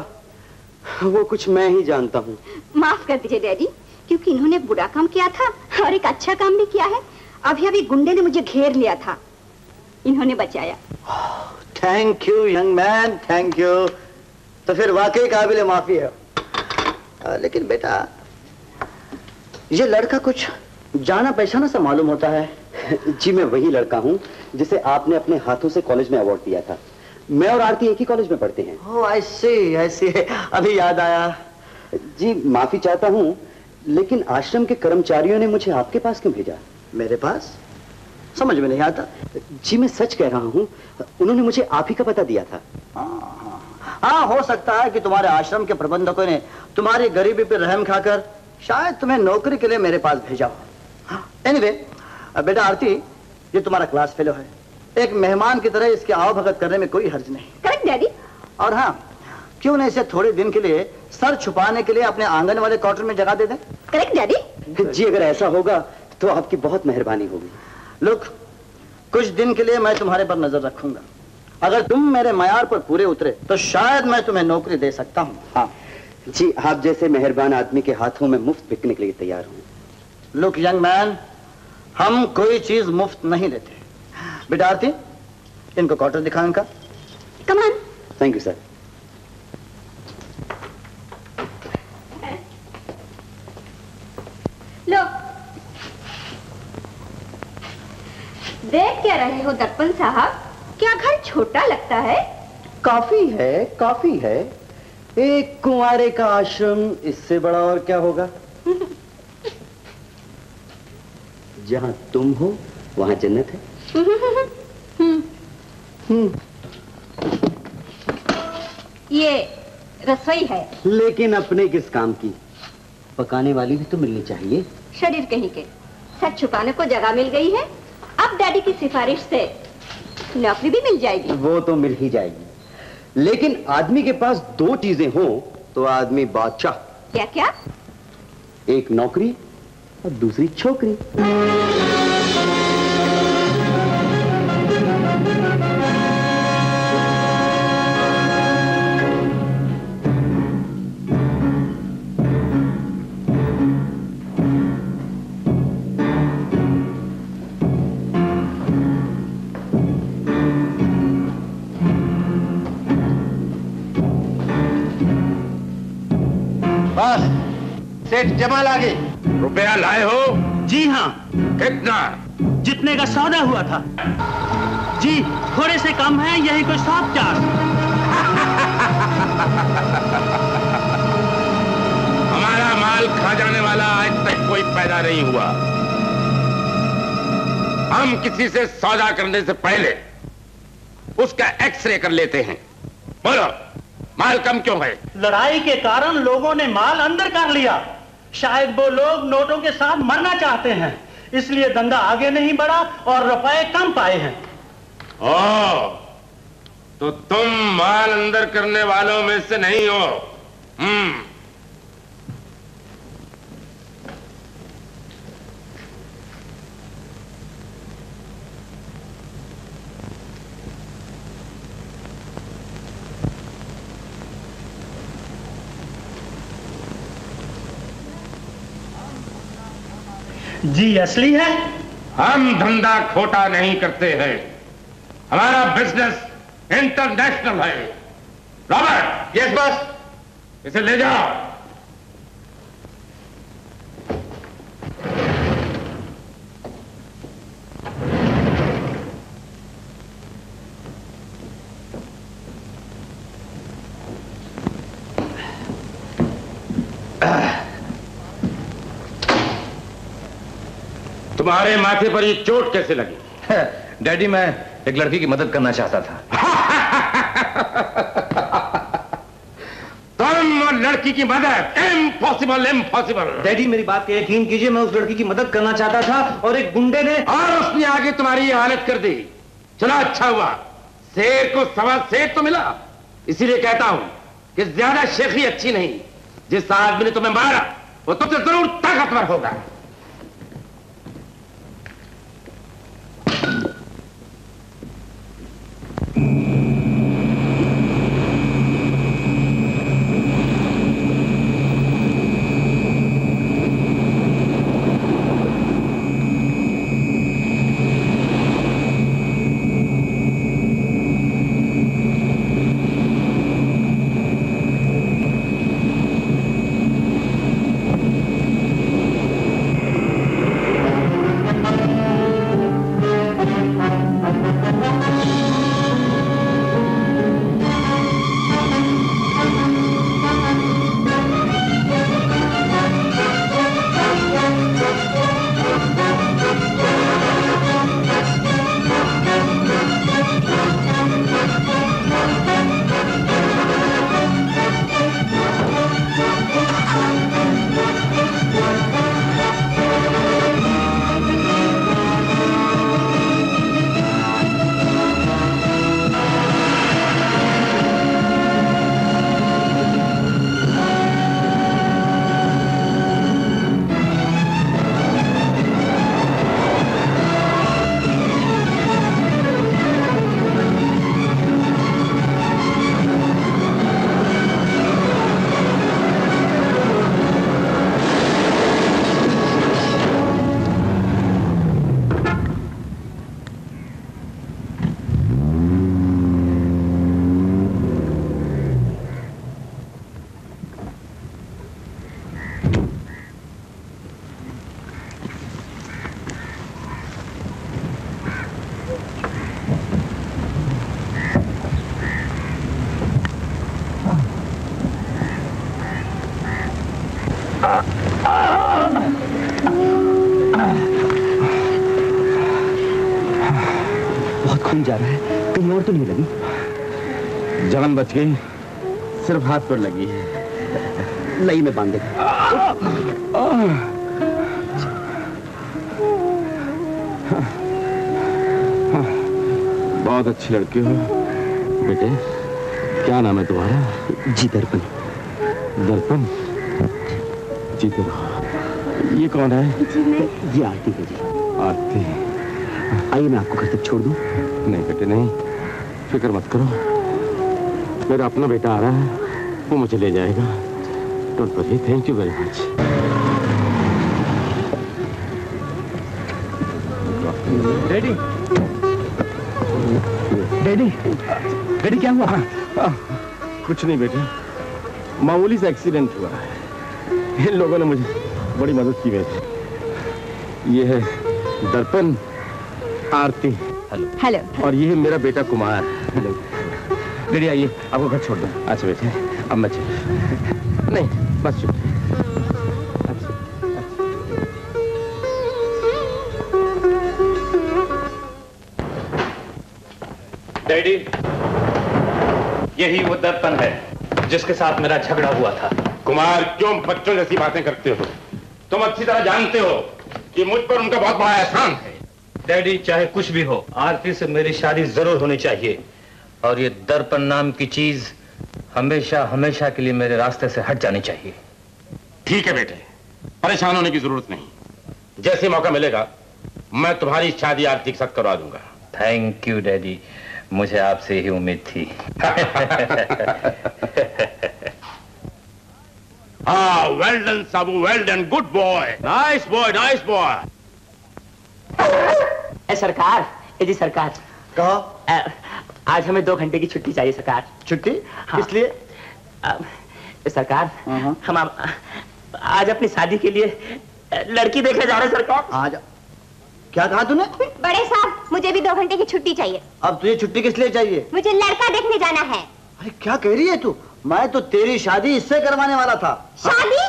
वो कुछ मैं ही जानता हूँ। माफ कर दीजिए डैडी, क्योंकि इन्होंने बुरा काम किया था और एक अच्छा काम भी किया है। अभी अभी गुंडे ने मुझे घेर लिया था, इन्होंने बचाया। Thank you young man, thank you. तो फिर वाकई काबिल माफी है। आ, लेकिन बेटा ये लड़का कुछ जाना पहचाना सा मालूम होता है। जी मैं वही लड़का हूँ जिसे आपने अपने हाथों से कॉलेज में अवार्ड दिया था। मैं और आरती एक ही कॉलेज में पढ़ते हैं। ओह आई सी, आई सी, अभी याद आया। जी माफी चाहता हूँ, लेकिन आश्रम के कर्मचारियों ने मुझे आपके पास क्यों भेजा? मेरे पास? समझ में नहीं आता। जी मैं सच कह रहा हूँ, उन्होंने मुझे आप ही का पता दिया था। हाँ हो सकता है कि तुम्हारे आश्रम के प्रबंधकों ने तुम्हारी गरीबी पर रहम खाकर शायद तुम्हें नौकरी के लिए मेरे पास भेजा हो। एनीवे बेटा आरती, ये तुम्हारा क्लास फेलो है, एक मेहमान की तरह इसके आओ भगत करने में कोई हर्ज नहीं। Correct daddy. और हाँ, क्यों ना इसे थोड़े दिन के लिए सर छुपाने के लिए अपने आंगन वाले क्वार्टर में जगह दे दें। Correct daddy. जी अगर ऐसा होगा तो आपकी बहुत मेहरबानी होगी। लुक, कुछ दिन के लिए मैं तुम्हारे पर नजर रखूंगा, अगर तुम मेरे मयार पर पूरे उतरे तो शायद मैं तुम्हें नौकरी दे सकता हूँ। हाँ जी, आप जैसे मेहरबान आदमी के हाथों में मुफ्त बिकने के लिए तैयार हूँ। लुक यंग मैन, हम कोई चीज मुफ्त नहीं लेते। बेटा आरती, इनको क्वार्टर दिखाएं इनका। Come on. Thank you sir. लो, देख क्या रहे हो दर्पण साहब, क्या घर छोटा लगता है? काफी है, काफी है। एक कुंवारे का आश्रम, इससे बड़ा और क्या होगा। जहाँ तुम हो वहाँ जन्नत है। ये रसोई है, लेकिन अपने किस काम की, पकाने वाली भी तो मिलनी चाहिए। शरीर कहीं के सच छुपाने को जगह मिल गई है, अब डैडी की सिफारिश से नौकरी भी मिल जाएगी। वो तो मिल ही जाएगी, लेकिन आदमी के पास दो चीजें हो तो आदमी बादशाह। क्या क्या? एक नौकरी और दूसरी छोकरी। बस, सेठ जमाल आ गए। रुपया लाए हो? जी हाँ। कितना? जितने का सौदा हुआ था। जी थोड़े से कम है, यही कोई साफ चार। हमारा माल खा जाने वाला आज तक कोई पैदा नहीं हुआ। हम किसी से सौदा करने से पहले उसका एक्सरे कर लेते हैं। बोलो माल कम क्यों है? लड़ाई के कारण लोगों ने माल अंदर कर लिया, शायद वो लोग नोटों के साथ मरना चाहते हैं, इसलिए धंधा आगे नहीं बढ़ा और रुपए कम पाए हैं। ओ, तो तुम माल अंदर करने वालों में से नहीं हो। हम्म, जी असली है। हम धंधा खोटा नहीं करते हैं, हमारा बिजनेस इंटरनेशनल है। रॉबर्ट। Yes boss. इसे ले जाओ। तुम्हारे माथे पर ये चोट कैसे लगी? डैडी, मैं एक लड़की की मदद करना चाहता था। तुम और लड़की की मदद? Impossible, impossible. डैडी, मेरी बात पे यकीन कीजिए, मैं उस लड़की की मदद करना चाहता था और एक गुंडे ने और उसने आगे तुम्हारी हालत कर दी। चला, अच्छा हुआ, शेर को सवा शेर तो मिला। इसीलिए कहता हूं कि ज्यादा शेखी अच्छी नहीं। जिस आदमी ने तुम्हें मारा वो तुमसे जरूर ताकतवर होगा। बच गई, सिर्फ हाथ पर लगी है, लई में बांधे। बहुत अच्छी लड़की हो बेटे। क्या नाम है तुम्हारा? जी दर्पण। दर्पण जी दर्पण। ये कौन है? ये आरती है जी। आरती, आइए मैं आपको घर तक छोड़ दूं। नहीं बेटे नहीं, फिक्र मत करो, मेरा अपना बेटा आ रहा है, वो मुझे ले जाएगा। Doctor Pari, thank you very much. Daddy, daddy, daddy क्या हुआ? आ, कुछ नहीं बेटे, मामूली सा एक्सीडेंट हुआ है। इन लोगों ने मुझे बड़ी मदद की बेटे। ये है दर्पण, आरती। Hello hello. और ये है मेरा बेटा कुमार। हेलो। डैडी आइए, आपको घर छोड़ दो। अच्छा बेटे, अब मत नहीं, बस छोड़। डैडी, यही वो दर्पण है जिसके साथ मेरा झगड़ा हुआ था। कुमार, क्यों बच्चों जैसी बातें करते हो? तुम अच्छी तरह जानते हो कि मुझ पर उनका बहुत बड़ा एहसान है। डैडी, चाहे कुछ भी हो, आरती से मेरी शादी जरूर होनी चाहिए। और ये दर्पण नाम की चीज हमेशा हमेशा के लिए मेरे रास्ते से हट जानी चाहिए। ठीक है बेटे, परेशान होने की जरूरत नहीं। जैसे मौका मिलेगा मैं तुम्हारी शादी आरती के साथ करवा दूंगा। थैंक यू डैडी, मुझे आपसे ही उम्मीद थी। हाँ, well done Sabu, well done, good boy, nice boy, nice boy. सरकार, ए जी सरकार, कहो। आज हमें दो घंटे की छुट्टी चाहिए सरकार। छुट्टी? हाँ। इसलिए आ, सरकार हम आ, आज अपनी शादी के लिए लड़की देखने जा रहे हैं सरकार। आज क्या कहा तूने? बड़े साहब, मुझे भी दो घंटे की छुट्टी चाहिए। अब तुझे छुट्टी किस लिए चाहिए? मुझे लड़का देखने जाना है। अरे क्या कह रही है तू? मैं तो तेरी शादी इससे करवाने वाला था। शादी?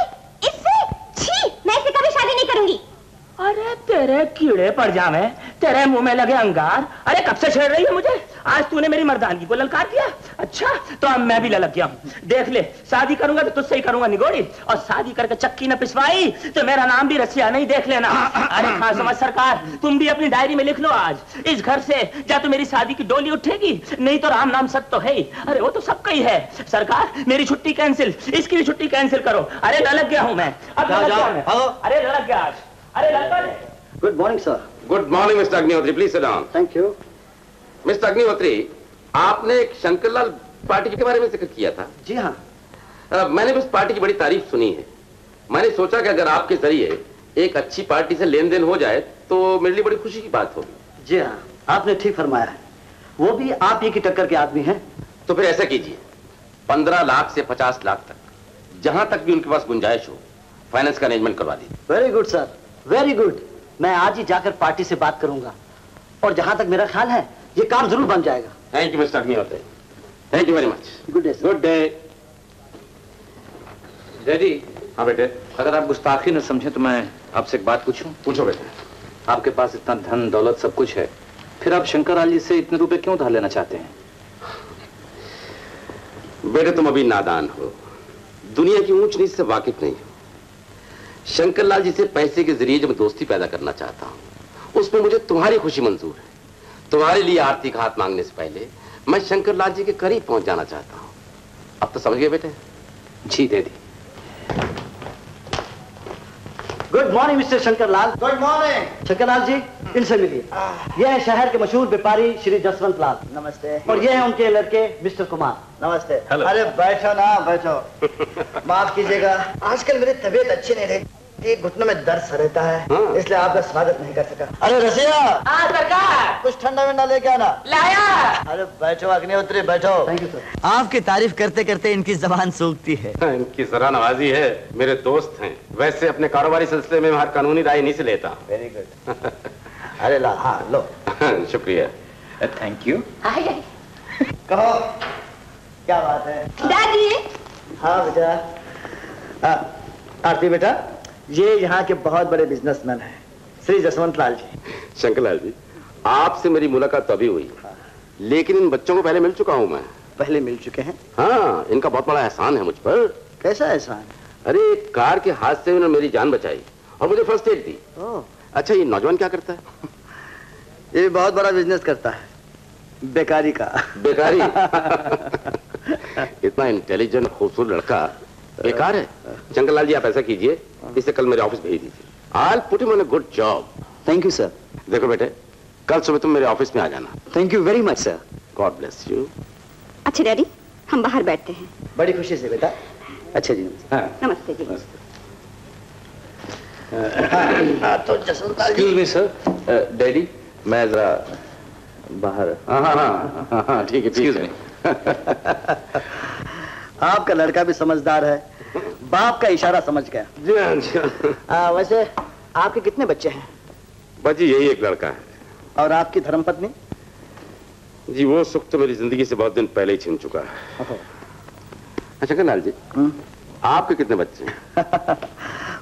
तेरे कीड़े पड़ जावे, तेरे मुंह में लगे अंगार। अरे कब से छेड़ रही है मुझे? आज तूने मेरी मर्दानगी को ललकार दिया। अच्छा तो अब मैं भी ललक गया हूँ। देख ले, शादी करूंगा तो तुझसे ही करूंगा निगोड़ी, और शादी करके चक्की न पिसवाई तो मेरा नाम भी रसिया नहीं, देख लेना। अरे हाँ समाज सरकार, तुम भी अपनी डायरी में लिख लो आज, इस घर से या तो मेरी शादी की डोली उठेगी नहीं तो राम नाम सत्य तो है। अरे वो तो सबका ही है। सरकार मेरी छुट्टी कैंसिल, इसकी भी छुट्टी कैंसिल करो। अरे ललक गया हूँ मैं, अब अरे ललक गया आज। अरे ललक। Good morning sir. Good morning mister Agnihotri, please sit down. Thank you. Mister Agnihotri, आपने एक शंकरलाल पार्टी के बारे में जिक्र किया था। जी हाँ। आ, मैंने उस पार्टी की बड़ी तारीफ सुनी है। मैंने सोचा कि अगर आपके जरिए एक अच्छी पार्टी से लेन देन हो जाए तो मेरे लिए बड़ी खुशी की बात होगी। जी हाँ, आपने ठीक फरमाया है। वो भी आप ही की टक्कर के आदमी हैं। तो फिर ऐसा कीजिए, पंद्रह लाख से पचास लाख तक, जहां तक भी उनके पास गुंजाइश हो, फाइनेंस का अरेंजमेंट करवा दीजिए। Very good sir, very good. मैं आज ही जाकर पार्टी से बात करूंगा और जहां तक मेरा ख्याल है ये काम जरूर बन जाएगा। Thank you mister Agnihotri, thank you very much. Good day. Good day. Daddy. हाँ बेटे। अगर आप गुस्ताखी न समझे तो मैं आपसे एक बात पूछूं? पूछो बेटे। आपके पास इतना धन दौलत सब कुछ है, फिर आप शंकर लाल जी से इतने रुपए क्यों उधार लेना चाहते हैं? बेटे तुम अभी नादान हो, दुनिया की ऊंच नीच से वाकिफ नहीं हो। शंकर लाल जी से पैसे के जरिए जो मैं दोस्ती पैदा करना चाहता हूँ उसमें मुझे तुम्हारी खुशी मंजूर है। तुम्हारे लिए आरती का हाथ मांगने से पहले मैं शंकर लाल जी के करीब पहुंच जाना चाहता हूँ। अब तो समझ गए बेटे? जी दीदी। Good morning mister Shankar Lal. Good morning. Shankar Lal ji, इनसे मिलिए। यह है शहर के मशहूर व्यापारी श्री जसवंत लाल। नमस्ते। और ये है उनके लड़के मिस्टर कुमार। नमस्ते। अरे बैठो ना, बैठो। माफ कीजिएगा, आजकल मेरी तबीयत अच्छी नहीं रही, घुटनों में दर्द रहता है। हाँ। इसलिए आपका स्वागत नहीं कर सका। अरे रसिया। हाँ सरकार। कुछ ठंडा में ना लेके आना। लाया। अरे बैठो अग्निहोत्री, बैठो। Thank you sir. आपकी तारीफ करते करते इनकी जबान सूखती है। इनकी जरा नवाजी है, मेरे दोस्त हैं। वैसे अपने कारोबारी सिलसिले में हर कानूनी राय नहीं से लेता। Very good. अरे ला, हाँ लो। शुक्रिया, थैंक यू। कहो क्या बात है। हाँ बेटा। आरती बेटा, ये यहाँ के बहुत बड़े बिजनेसमैन हैं श्री जसवंत लाल जी। शंकर लाल जी, आपसे मेरी मुलाकात तभी हुई, लेकिन इन बच्चों को पहले मिल चुका हूँ मैं। पहले मिल चुके हैं? हाँ, इनका बहुत बड़ा एहसान है मुझ पर। कैसा एहसान? अरे कार के हादसे में मेरी जान बचाई और मुझे फर्स्ट एड दी। ओ। अच्छा ये नौजवान क्या करता है? ये बहुत बड़ा बिजनेस करता है, बेकारी का। बेकारी। इतना इंटेलिजेंट खूबसूरत लड़का बेकार है। शंकर लाल जी आप ऐसा कीजिए, इसे कल मेरे ऑफिस भेज दीजिए। I'll put him on a good job. Thank you sir. देखो बेटे, कल सुबह तुम मेरे ऑफिस में आ जाना। Thank you very much sir. God bless you. अच्छा डैडी, हम बाहर बैठते हैं। बड़ी खुशी से बेटा। अच्छा जी नमस्ते। नमस्ते जी। तो जसवंत लाल ji. Excuse me sir. Daddy, मैं जरा बाहर। हाँ हाँ हाँ ठीक है। Excuse me. आपका लड़का भी समझदार है, बाप का इशारा समझ गया। जी हाँ जी हाँ। वैसे आपके कितने बच्चे हैं? बस जी यही एक लड़का है। और आपकी धर्मपत्नी? जी वो सुख तो मेरी जिंदगी से बहुत दिन पहले ही छिन चुका है। अच्छा कन्हैया जी, आपके कितने बच्चे हैं?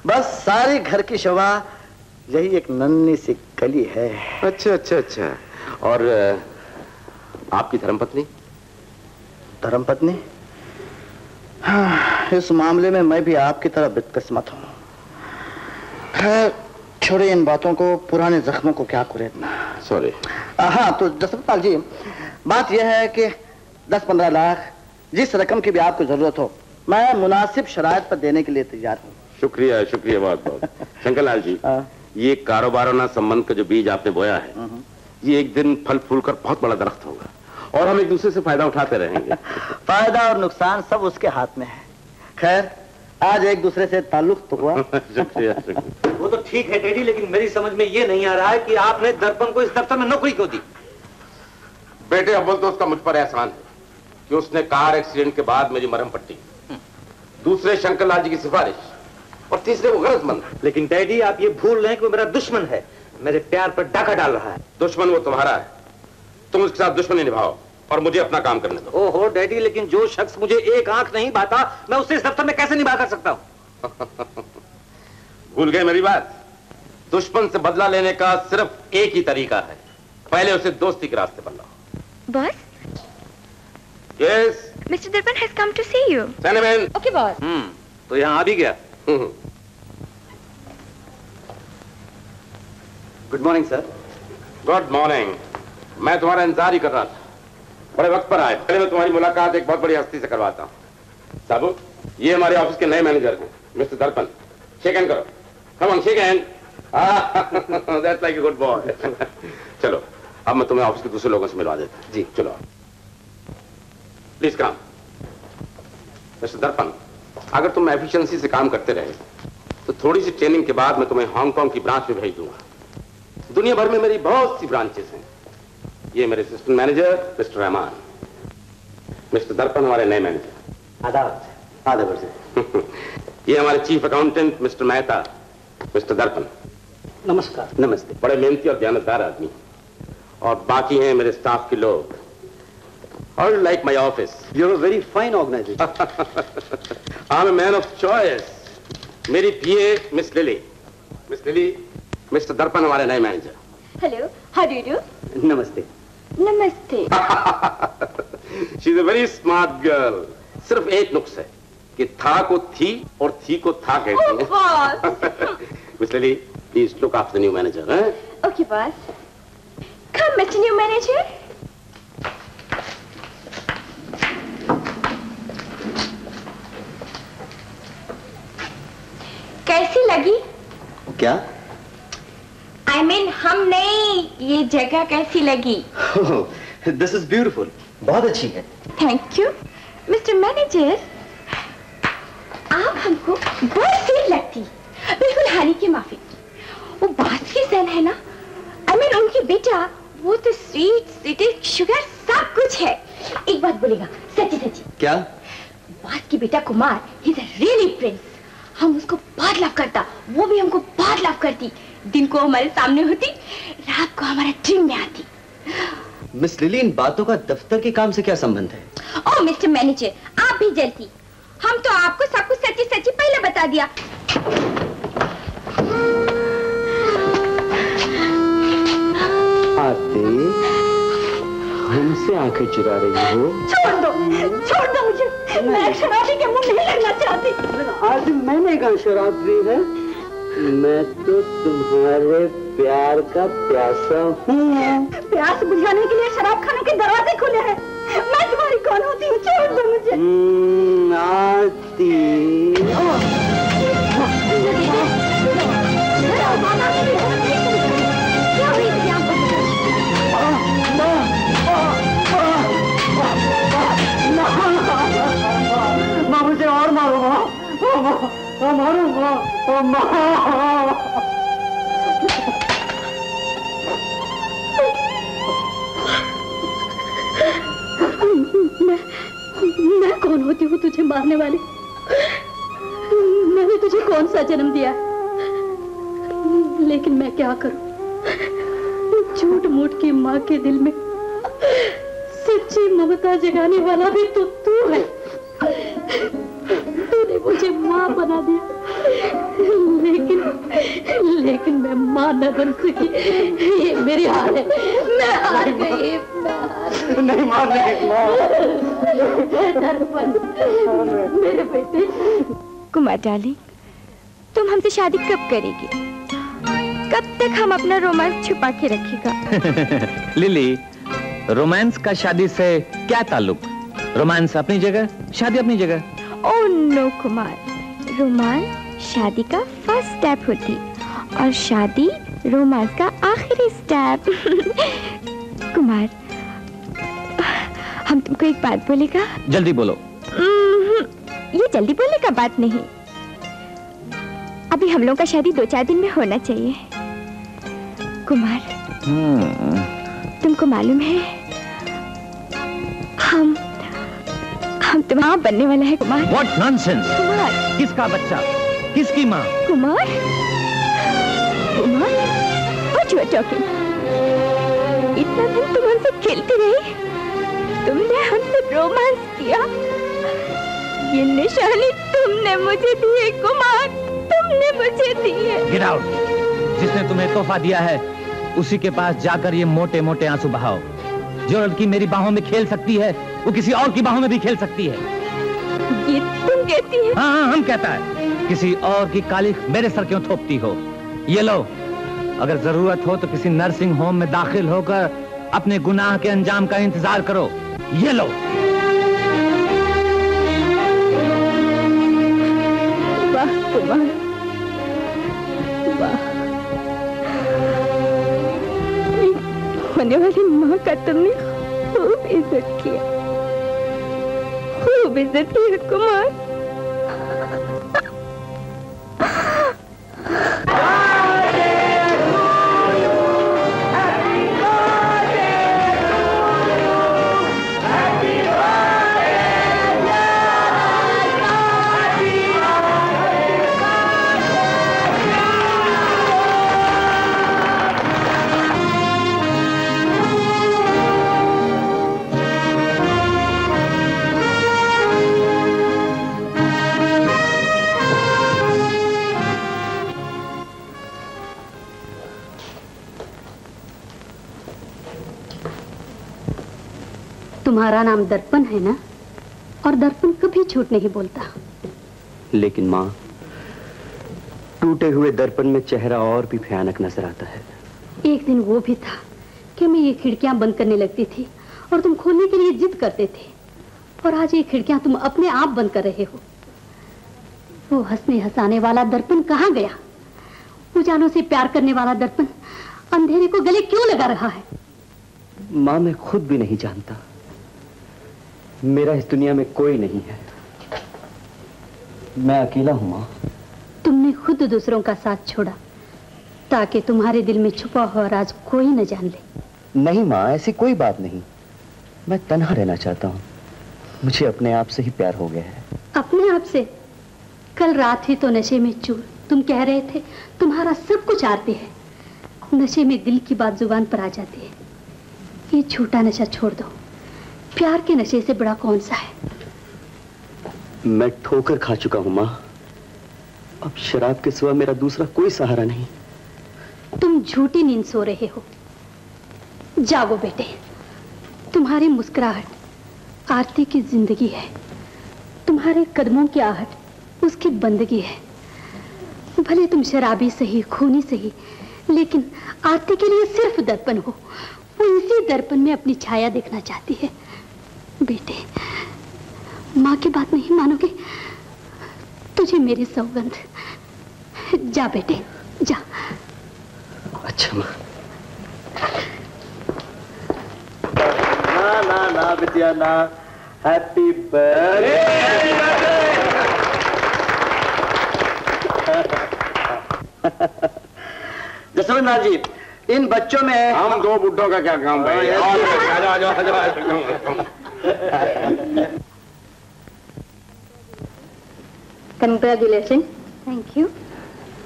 बस सारे घर की शोभा यही एक नन्ही सी कली है। अच्छा अच्छा अच्छा। और आपकी धर्मपत्नी? धर्मपत्नी? हाँ, इस मामले में मैं भी आपकी तरह बदकिस्मत हूँ। छोड़े इन बातों को, पुराने जख्मों को क्या कुरेदना। सॉरी। हाँ तो जसवंत लाल जी, बात यह है कि दस पंद्रह लाख जिस रकम की भी आपको जरूरत हो मैं मुनासिब शराइत पर देने के लिए तैयार हूँ। शुक्रिया शुक्रिया, बहुत बहुत। शंकर लाल जी, ये कारोबाराना संबंध का जो बीज आपने बोया है ये एक दिन फल फूल कर बहुत बड़ा दरख्त होगा और हम एक दूसरे से फायदा उठाते रहेंगे। फायदा और नुकसान सब उसके हाथ में है। खैर आज एक दूसरे से ताल्लुक तो हुआ। शुक्रिया, शुक्रिया। वो तो ठीक है डैडी, लेकिन मेरी समझ में ये नहीं आ रहा है कि आपने दर्पण को इस दफ्तर में नौकरी क्यों दी? बेटे अव्वल तो उसका मुझ पर एहसान है कि उसने कार एक्सीडेंट के बाद मेरी मरहम पट्टी, दूसरे शंकर लाल जी की सिफारिश और तीसरे वो गरजमंद। लेकिन डैडी आप ये भूल रहे हैं कि वो मेरा दुश्मन है, मेरे प्यार पर डाका डाल रहा है। दुश्मन वो तुम्हारा है, तुम उसके साथ दुश्मनी निभाओ और मुझे अपना काम करने दो। ओहो डैडी, लेकिन जो शख्स मुझे एक आंख नहीं भाता मैं उससे इस दफ्तर में कैसे निभा कर सकता हूँ? भूल गए मेरी बात? दुश्मन से बदला लेने का सिर्फ एक ही तरीका है, पहले उसे दोस्ती के रास्ते पर लाओ। Boss? Yes. Mister Darpan has come to see you. Okay boss. हम्म, तो यहाँ आ भी गया। Good morning sir. Good morning. मैं तुम्हारा इंतजार ही कर रहा था, बड़े वक्त पर आए। पहले मैं तुम्हारी मुलाकात एक बहुत बड़ी हस्ती से करवाता हूँ। साबू, ये हमारे ऑफिस के नए मैनेजर हैं, मिस्टर दर्पण। शेक हैंड करो। Come on, shake hand. That's like a good boy. चलो, अब मैं तुम्हें ऑफिस के दूसरे लोगों से मिलवा देता हूँ। जी, चलो। प्लीज काम। मिस्टर दर्पण, अगर तुम एफिशिएंसी से काम करते रहे तो थोड़ी सी ट्रेनिंग के बाद मैं तुम्हें हांगकांग की ब्रांच में भेज दूंगा। दुनिया भर में मेरी बहुत सी ब्रांचेस हैं। ये मेरे assistant manager mister Rahman, mister Darpan हमारे नए मैनेजर। आदाब। आदाब सर। ये हमारे chief accountant mister Mehta. Mister Darpan नमस्कार। नमस्ते। बड़े मेहनती और ज्ञानदार आदमी। और बाकी हैं मेरे स्टाफ के लोग। और like my office, you are a very fine organisation. I am man of choice. मेरी PA miss Lily, miss Lily, mister Darpan हमारे नए manager. Hello, how do you do? नमस्ते। नमस्ते। She is a very smart girl. सिर्फ एक नुक्स है कि था को थी और थी को था कहते हैं। Miss Lily, please look after the new manager, eh? Okay, boss. Come, Mister New Manager. कैसी लगी? क्या? I mean, हम नहीं, ये जगह कैसी लगी? Oh, this is beautiful. बहुत अच्छी है. Thank you, Mister Manager. आप हमको बहुत सही लगती, बिल्कुल हानि की माफी। वो बात की सन है ना, आई मीन उनकी बेटा, वो तो स्वीट स्वीट शुगर सब कुछ है। एक बात बोलेगा, सच्ची सच्ची। क्या? बात की बेटा Kumar, he is a really prince. हम उसको बहुत लव करता, वो भी हमको बहुत लव करती। दिन को हमारे सामने होती, रात को हमारा ड्रीम में आती। मिस लिली, इन बातों का दफ्तर के काम से क्या संबंध है? ओ मिस्टर मैनेजर, आप भी जलती। हम तो आपको सब कुछ सच्ची सच्ची पहले बता दिया। हमसे आंखें चुरा रही हो? छोड़ दो, छोड़ दो मुझे। मैं शराबी के मुंह नहीं लगना चाहती। आज मैंने कहा शराब पी है? मैं तो तुम्हारे प्यार का प्यासा हूँ। प्यास बुझाने के लिए शराब खाने के दरवाजे खुले हैं। मैं तुम्हारी कौन होती हूँ? छोड़ दो मुझे। आरती। माँ, मुझे और मारो माँ, माँ मारो माँ, माँ। मैं मैं कौन होती हूँ तुझे मारने वाली? मैंने तुझे कौन सा जन्म दिया? लेकिन मैं क्या करूँ, झूठ मूठ की माँ के दिल में सच्ची ममता जगाने वाला भी तो तू है। तूने मुझे माँ बना दिया, लेकिन लेकिन मैं माँ न बन सकी। ये मेरी हार है, मैं हार गई। नहीं माँ, नहीं माँ। मेरे बेटे कुमार डार्लिंग, तुम हमसे शादी कब करेगी? कब तक हम अपना रोमांस छुपा के रखेगा? लिली, रोमांस का शादी से क्या ताल्लुक? रोमांस अपनी जगह, शादी अपनी जगह। ओह नो कुमार, रोमांस शादी का फर्स्ट स्टेप होती और शादी रोमांस का आखिरी स्टेप। कुमार, हम तुमको एक बात बोलेगा? जल्दी बोलो। ये जल्दी बोलने का बात नहीं, अभी हम लोगों का शादी दो चार दिन में होना चाहिए। कुमार, hmm. तुमको मालूम है हम हम तुम्हारा बनने वाला है कुमार। What nonsense! कुमार, किसका बच्चा, किसकी माँ? Kumar, Kumar, what you are talking? इतना दिन तुम हमसे खेलती रही, तुमने हमसे रोमांस किया, ये निशानी तुमने मुझे दी है कुमार, तुमने मुझे दी है। Get out! जिसने तुम्हें तोहफा दिया है उसी के पास जाकर ये मोटे मोटे आंसू बहाओ। जो लड़की मेरी बाहों में खेल सकती है वो किसी और की बाहों में भी खेल सकती है। ये तुम कहती है? हाँ हाँ हम कहता है। किसी और की कालिख मेरे सर क्यों थोपती हो? ये लो, अगर जरूरत हो तो किसी नर्सिंग होम में दाखिल होकर अपने गुनाह के अंजाम का इंतजार करो। ये लो। वाह वाह वाह, होने वाली माँ का तुमने खूब इज्जत किया, खूब इज्जत किया कुमार। तुम्हारा नाम दर्पण है ना, और दर्पण कभी झूठ नहीं बोलता। लेकिन माँ, टूटे हुए दर्पण में चेहरा और भी भयानक नजर आता है। एक दिन वो भी था कि मैं ये खिड़कियां बंद करने लगती थी और तुम खोलने के लिए जिद करते थे, और आज ये खिड़कियां तुम अपने आप बंद कर रहे हो। वो हंसने हंसाने वाला दर्पण कहाँ गया? उजालों से प्यार करने वाला दर्पण अंधेरे को गले क्यों लगा रहा है? माँ, मैं खुद भी नहीं जानता। मेरा इस दुनिया में कोई नहीं है, मैं अकेला हूं माँ। तुमने खुद दूसरों का साथ छोड़ा ताकि तुम्हारे दिल में छुपा हुआ राज कोई न जान ले। नहीं माँ, ऐसी कोई बात नहीं। मैं तन्हा रहना चाहता हूँ। मुझे अपने आप से ही प्यार हो गया है। अपने आप से? कल रात ही तो नशे में चूर तुम कह रहे थे तुम्हारा सब कुछ आरती है। नशे में दिल की बात जुबान पर आ जाती है। ये झूठा नशा छोड़ दो। प्यार के नशे से बड़ा कौन सा है? मैं ठोकर खा चुका हूं माँ। अब शराब के सिवा मेरा दूसरा कोई सहारा नहीं। तुम झूठी नींद सो रहे हो। जागो बेटे, तुम्हारी मुस्कुराहट आरती की जिंदगी है। तुम्हारे कदमों की आहट उसकी बंदगी है। भले तुम शराबी सही, खूनी सही, लेकिन आरती के लिए सिर्फ दर्पण हो। वो इसी दर्पण में अपनी छाया देखना चाहती है। बेटे, माँ की बात नहीं मानोगे? तुझे मेरी सौगंध। जा बेटे, जा। अच्छा माँ। ना ना ना बिटिया ना। Happy birthday. जसवंत लाल जी, इन बच्चों में हम दो बुड्ढों का क्या काम भाई? आजा आजा आजा। Congratulations. Thank you.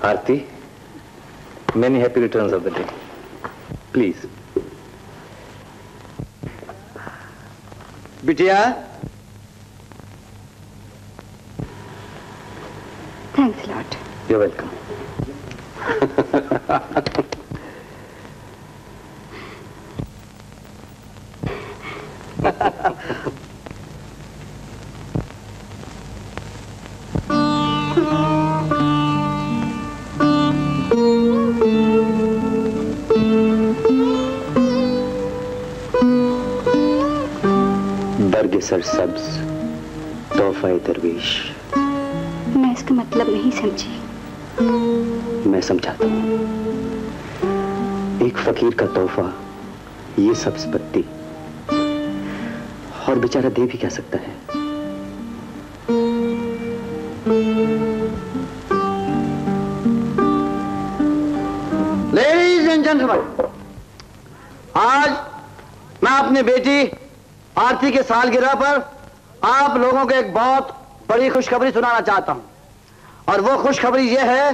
Aarti, many happy returns of the day. Please. Bitiya. Thanks a lot. You're welcome. सरसब्ज तोहफा दरवेश। मैं इसका मतलब नहीं समझी। मैं समझाता हूँ। एक फकीर का तोहफा ये सब्ज पत्ती, और बेचारा दे भी क्या सकता है? लेडीज एंड जेंटलमैन, आज मैं अपनी बेटी आरती के सालगिरह पर आप लोगों को एक बहुत बड़ी खुशखबरी सुनाना चाहता हूं, और वो खुशखबरी यह है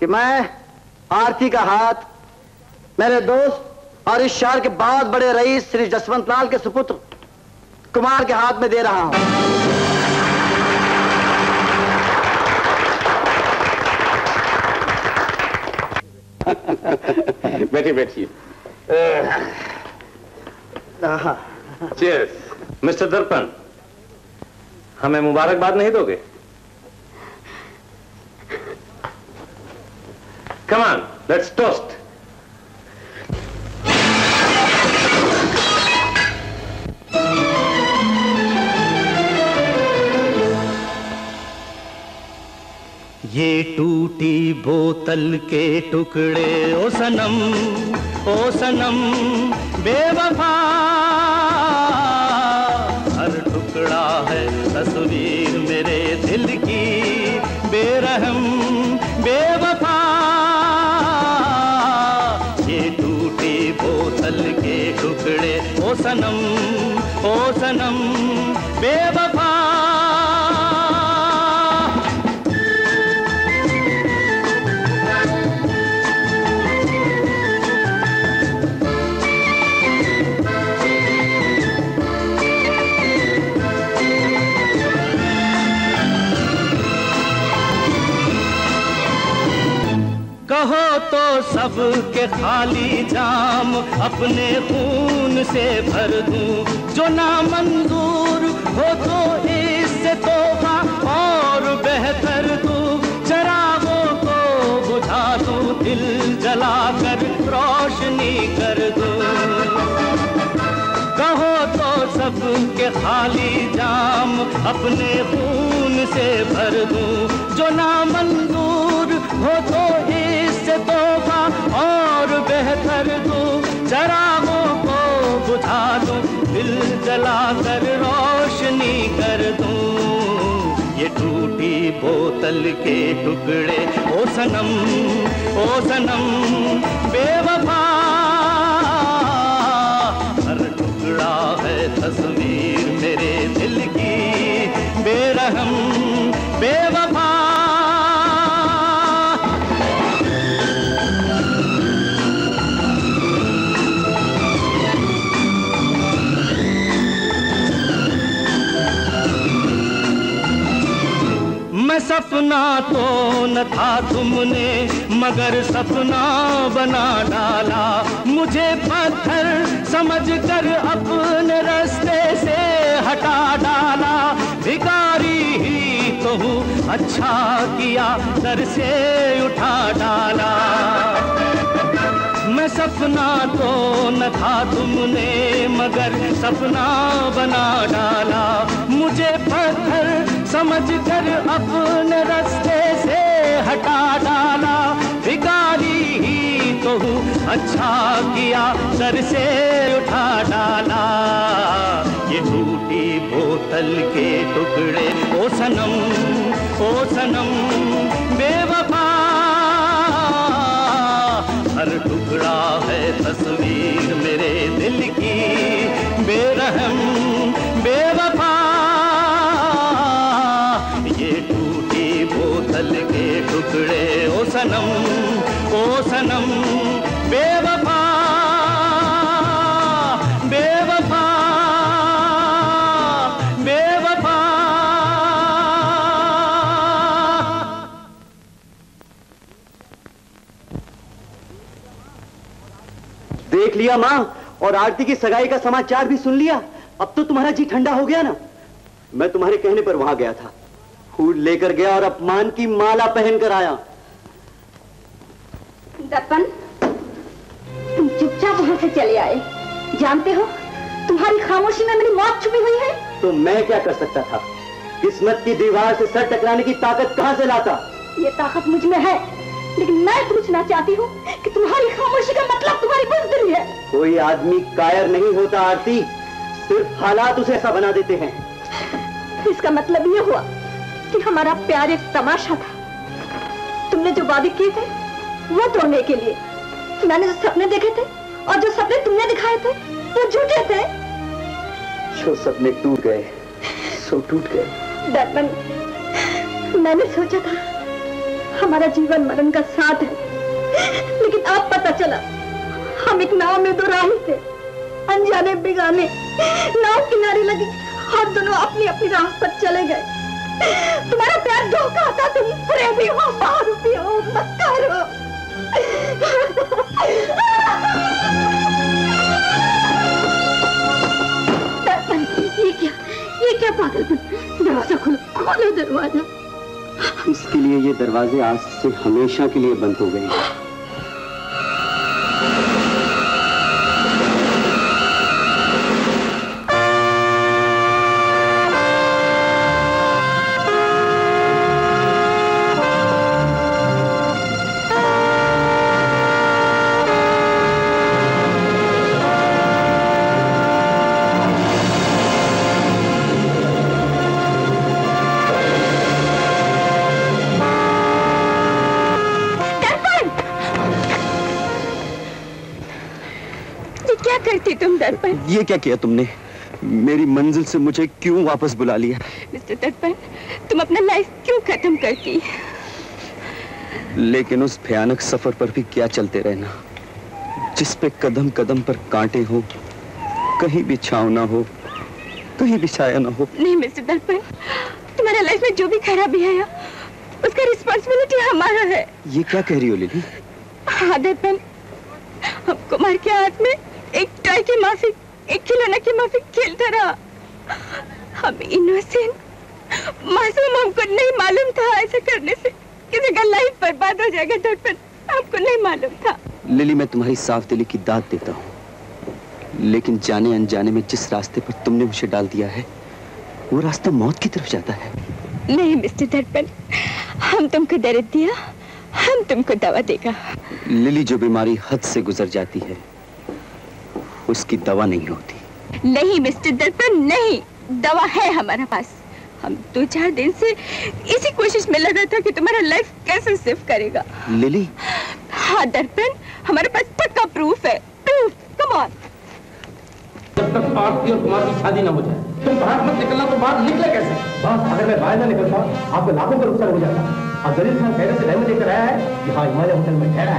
कि मैं आरती का हाथ मेरे दोस्त और इस शहर के बहुत बड़े रईस श्री जसवंत लाल के सुपुत्र कुमार के हाथ में दे रहा हूं। बैठिए बैठिए। चीयर्स। मिस्टर दर्पण, हमें मुबारकबाद नहीं दोगे? Come on, let's toast. ये टूटी बोतल के टुकड़े ओ सनम ओ सनम बेवफा, हर टुकड़ा है तस्वीर मेरे दिल की बेरहम बेवफा। ये टूटी बोतल के टुकड़े ओ सनम ओ सनम बेवफा। कहो तो सब के खाली जाम अपने खून से भर दूं, जो ना मंजूर हो तो इससे तोबा और बेहतर दूं, चरागों को बुझा दूं, दिल जलाकर रोशनी कर दूं। कहो तो सब के खाली जाम अपने खून से भर दूं, जो ना मंजूर हो तो तोबा और बेहतर दूं, चरागों को बुझा दूं, दिल जला कर रोशनी कर दूं। ये टूटी बोतल के टुकड़े ओ सनम ओ सनम बेवफा, हर टुकड़ा है तस्वीर मेरे दिल की बेरहम बेवफा। सपना तो न था तुमने मगर सपना बना डाला, मुझे पत्थर समझ कर अपने रास्ते से हटा डाला। भिखारी ही तो हूँ अच्छा किया दर से उठा डाला। मैं सपना तो न था तुमने मगर सपना बना डाला, मुझे पत्थर समझ कर अपने रास्ते से हटा डाला। भिखारी ही तो हूँ अच्छा किया सर से उठा डाला। ये टूटी बोतल के टुकड़े ओ सनम ओ सनम बेवफा, हर टुकड़ा है तस्वीर मेरे दिल की बेरहम बेवफा। टुकड़े ओ सनम ओ सनम बेवफा बेवफा बेवफा। देख लिया माँ, और आरती की सगाई का समाचार भी सुन लिया। अब तो तुम्हारा जी ठंडा हो गया ना? मैं तुम्हारे कहने पर वहां गया था, फूल लेकर गया और अपमान की माला पहनकर आया। दर्पण, तुम चुपचाप वहां से चले आए। जानते हो तुम्हारी खामोशी में मेरी मौत छुपी हुई है। तो मैं क्या कर सकता था? किस्मत की दीवार से सर टकराने की ताकत कहां से लाता? ये ताकत मुझ में है, लेकिन मैं पूछना चाहती हूँ कि तुम्हारी खामोशी का मतलब तुम्हारी बुद्धि है। कोई आदमी कायर नहीं होता आरती, सिर्फ हालात उसे ऐसा बना देते हैं। इसका मतलब ये हुआ कि हमारा प्यार एक तमाशा था। तुमने जो वादे किए थे वो तोड़ने के लिए, मैंने जो सपने देखे थे और जो सपने तुमने दिखाए थे वो झूठे थे। जो सपने टूट गए सो टूट गए। दर्पण, मैंने सोचा था हमारा जीवन मरण का साथ है, लेकिन अब पता चला हम एक नाव में दो राही थे, अनजाने बिगाने। नाव किनारे लगी और दोनों अपनी अपनी राह पर चले गए। तुम्हारा प्यार धोखा था, तुम प्रेमी हो, मारूफी हो, मक्कार हो। दरवाजा। इसके लिए ये दरवाजे आज से हमेशा के लिए बंद हो गए हैं। ये क्या किया तुमने? मेरी मंजिल से मुझे क्यों वापस बुला लिया? मिस्टर दर्पण, तुम अपना लाइफ क्यों खत्म करती? लेकिन उस भयानक सफर पर भी क्या चलते रहना, जिस पे कदम कदम पर कांटे हो, कहीं भी छाव ना हो, कहीं भी छाया ना हो। नहीं मिस्टर दर्पण, तुम्हारा लाइफ में जो भी खराबी है उसका रिस्पॉन्सिबिलिटी हमारा है। ये क्या कह रही हो लिली? हाँ दर्पण, अब कुमार के हाथ में एक टॉय की माफी, एक खिलौना की माफी खेलता रहा। हम इनोसेंट मासूम, हमको नहीं मालूम था ऐसा करने से किसी का लाइफ बर्बाद हो जाएगा। दर्पण, हमको नहीं मालूम था। लिली, मैं तुम्हारी साफ दिली की दाद देता हूँ, लेकिन जाने अनजाने में जिस रास्ते पर तुमने मुझे डाल दिया है वो रास्ता मौत की तरफ जाता है। नहीं मिस्टर दर्पण, हम तुमको दर्द दिया, हम तुमको दवा देगा। लिली, जो बीमारी हद से गुजर जाती है उसकी दवा नहीं होती। नहीं मिस्टर दर्पण, नहीं, दवा है हमारे पास। हम दो चार दिन से इसी कोशिश में लगा था कि तुम्हारा लाइफ कैसे सेव करेगा। लिली। हाँ दर्पण, हमारे पास पक्का प्रूफ है, प्रूफ, कम ऑन। जब तक आरती और कुमार की शादी ना हो जाए तुम बाहर मत निकलना। तो बाहर निकले कैसे? बस अगर मैं बाहर ना निकलता आपको लाखों का नुकसान हो जाता। और जलील खान पहले से डायमंड लेकर आया है कि हाँ हिमालय होटल में ठहरा है।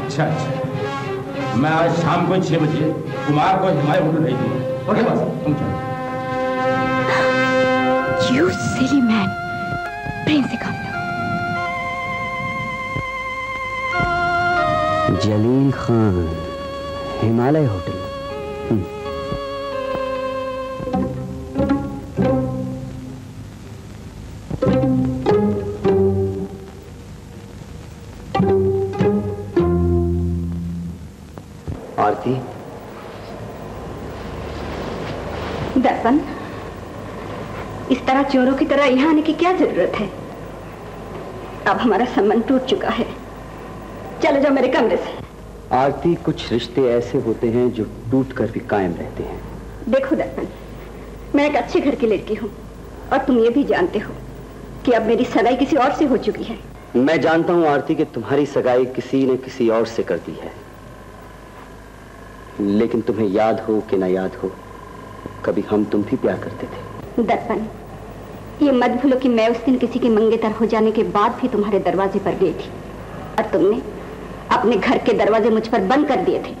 अच्छा अच्छा, मैं आज शाम को छह बजे कुमार को हिमालय होटल भेजूंगा। ओके बस, तुम चलो। यू सिली मैन, प्रेम से काम लो। जलील खान, हिमालय होटल। दर्पण, इस तरह चोरों की तरह यहाँ आने की क्या जरूरत है? अब हमारा संबंध टूट चुका है, चले जाओ मेरे कमरे से। आरती, कुछ रिश्ते ऐसे होते हैं जो टूट कर भी कायम रहते हैं। देखो दर्पण, मैं एक अच्छे घर की लड़की हूँ और तुम ये भी जानते हो कि अब मेरी सगाई किसी और से हो चुकी है। मैं जानता हूँ आरती कि तुम्हारी सगाई किसी ने किसी और से कर दी है, लेकिन तुम्हें याद हो कि ना याद हो, कभी हम तुम भी प्यार करते थे। दर्पण, ये मत भूलो कि मैं उस दिन किसी के मंगेतर हो जाने के बाद भी तुम्हारे दरवाजे पर गई थी और तुमने अपने घर के दरवाजे मुझ पर बंद कर दिए थे।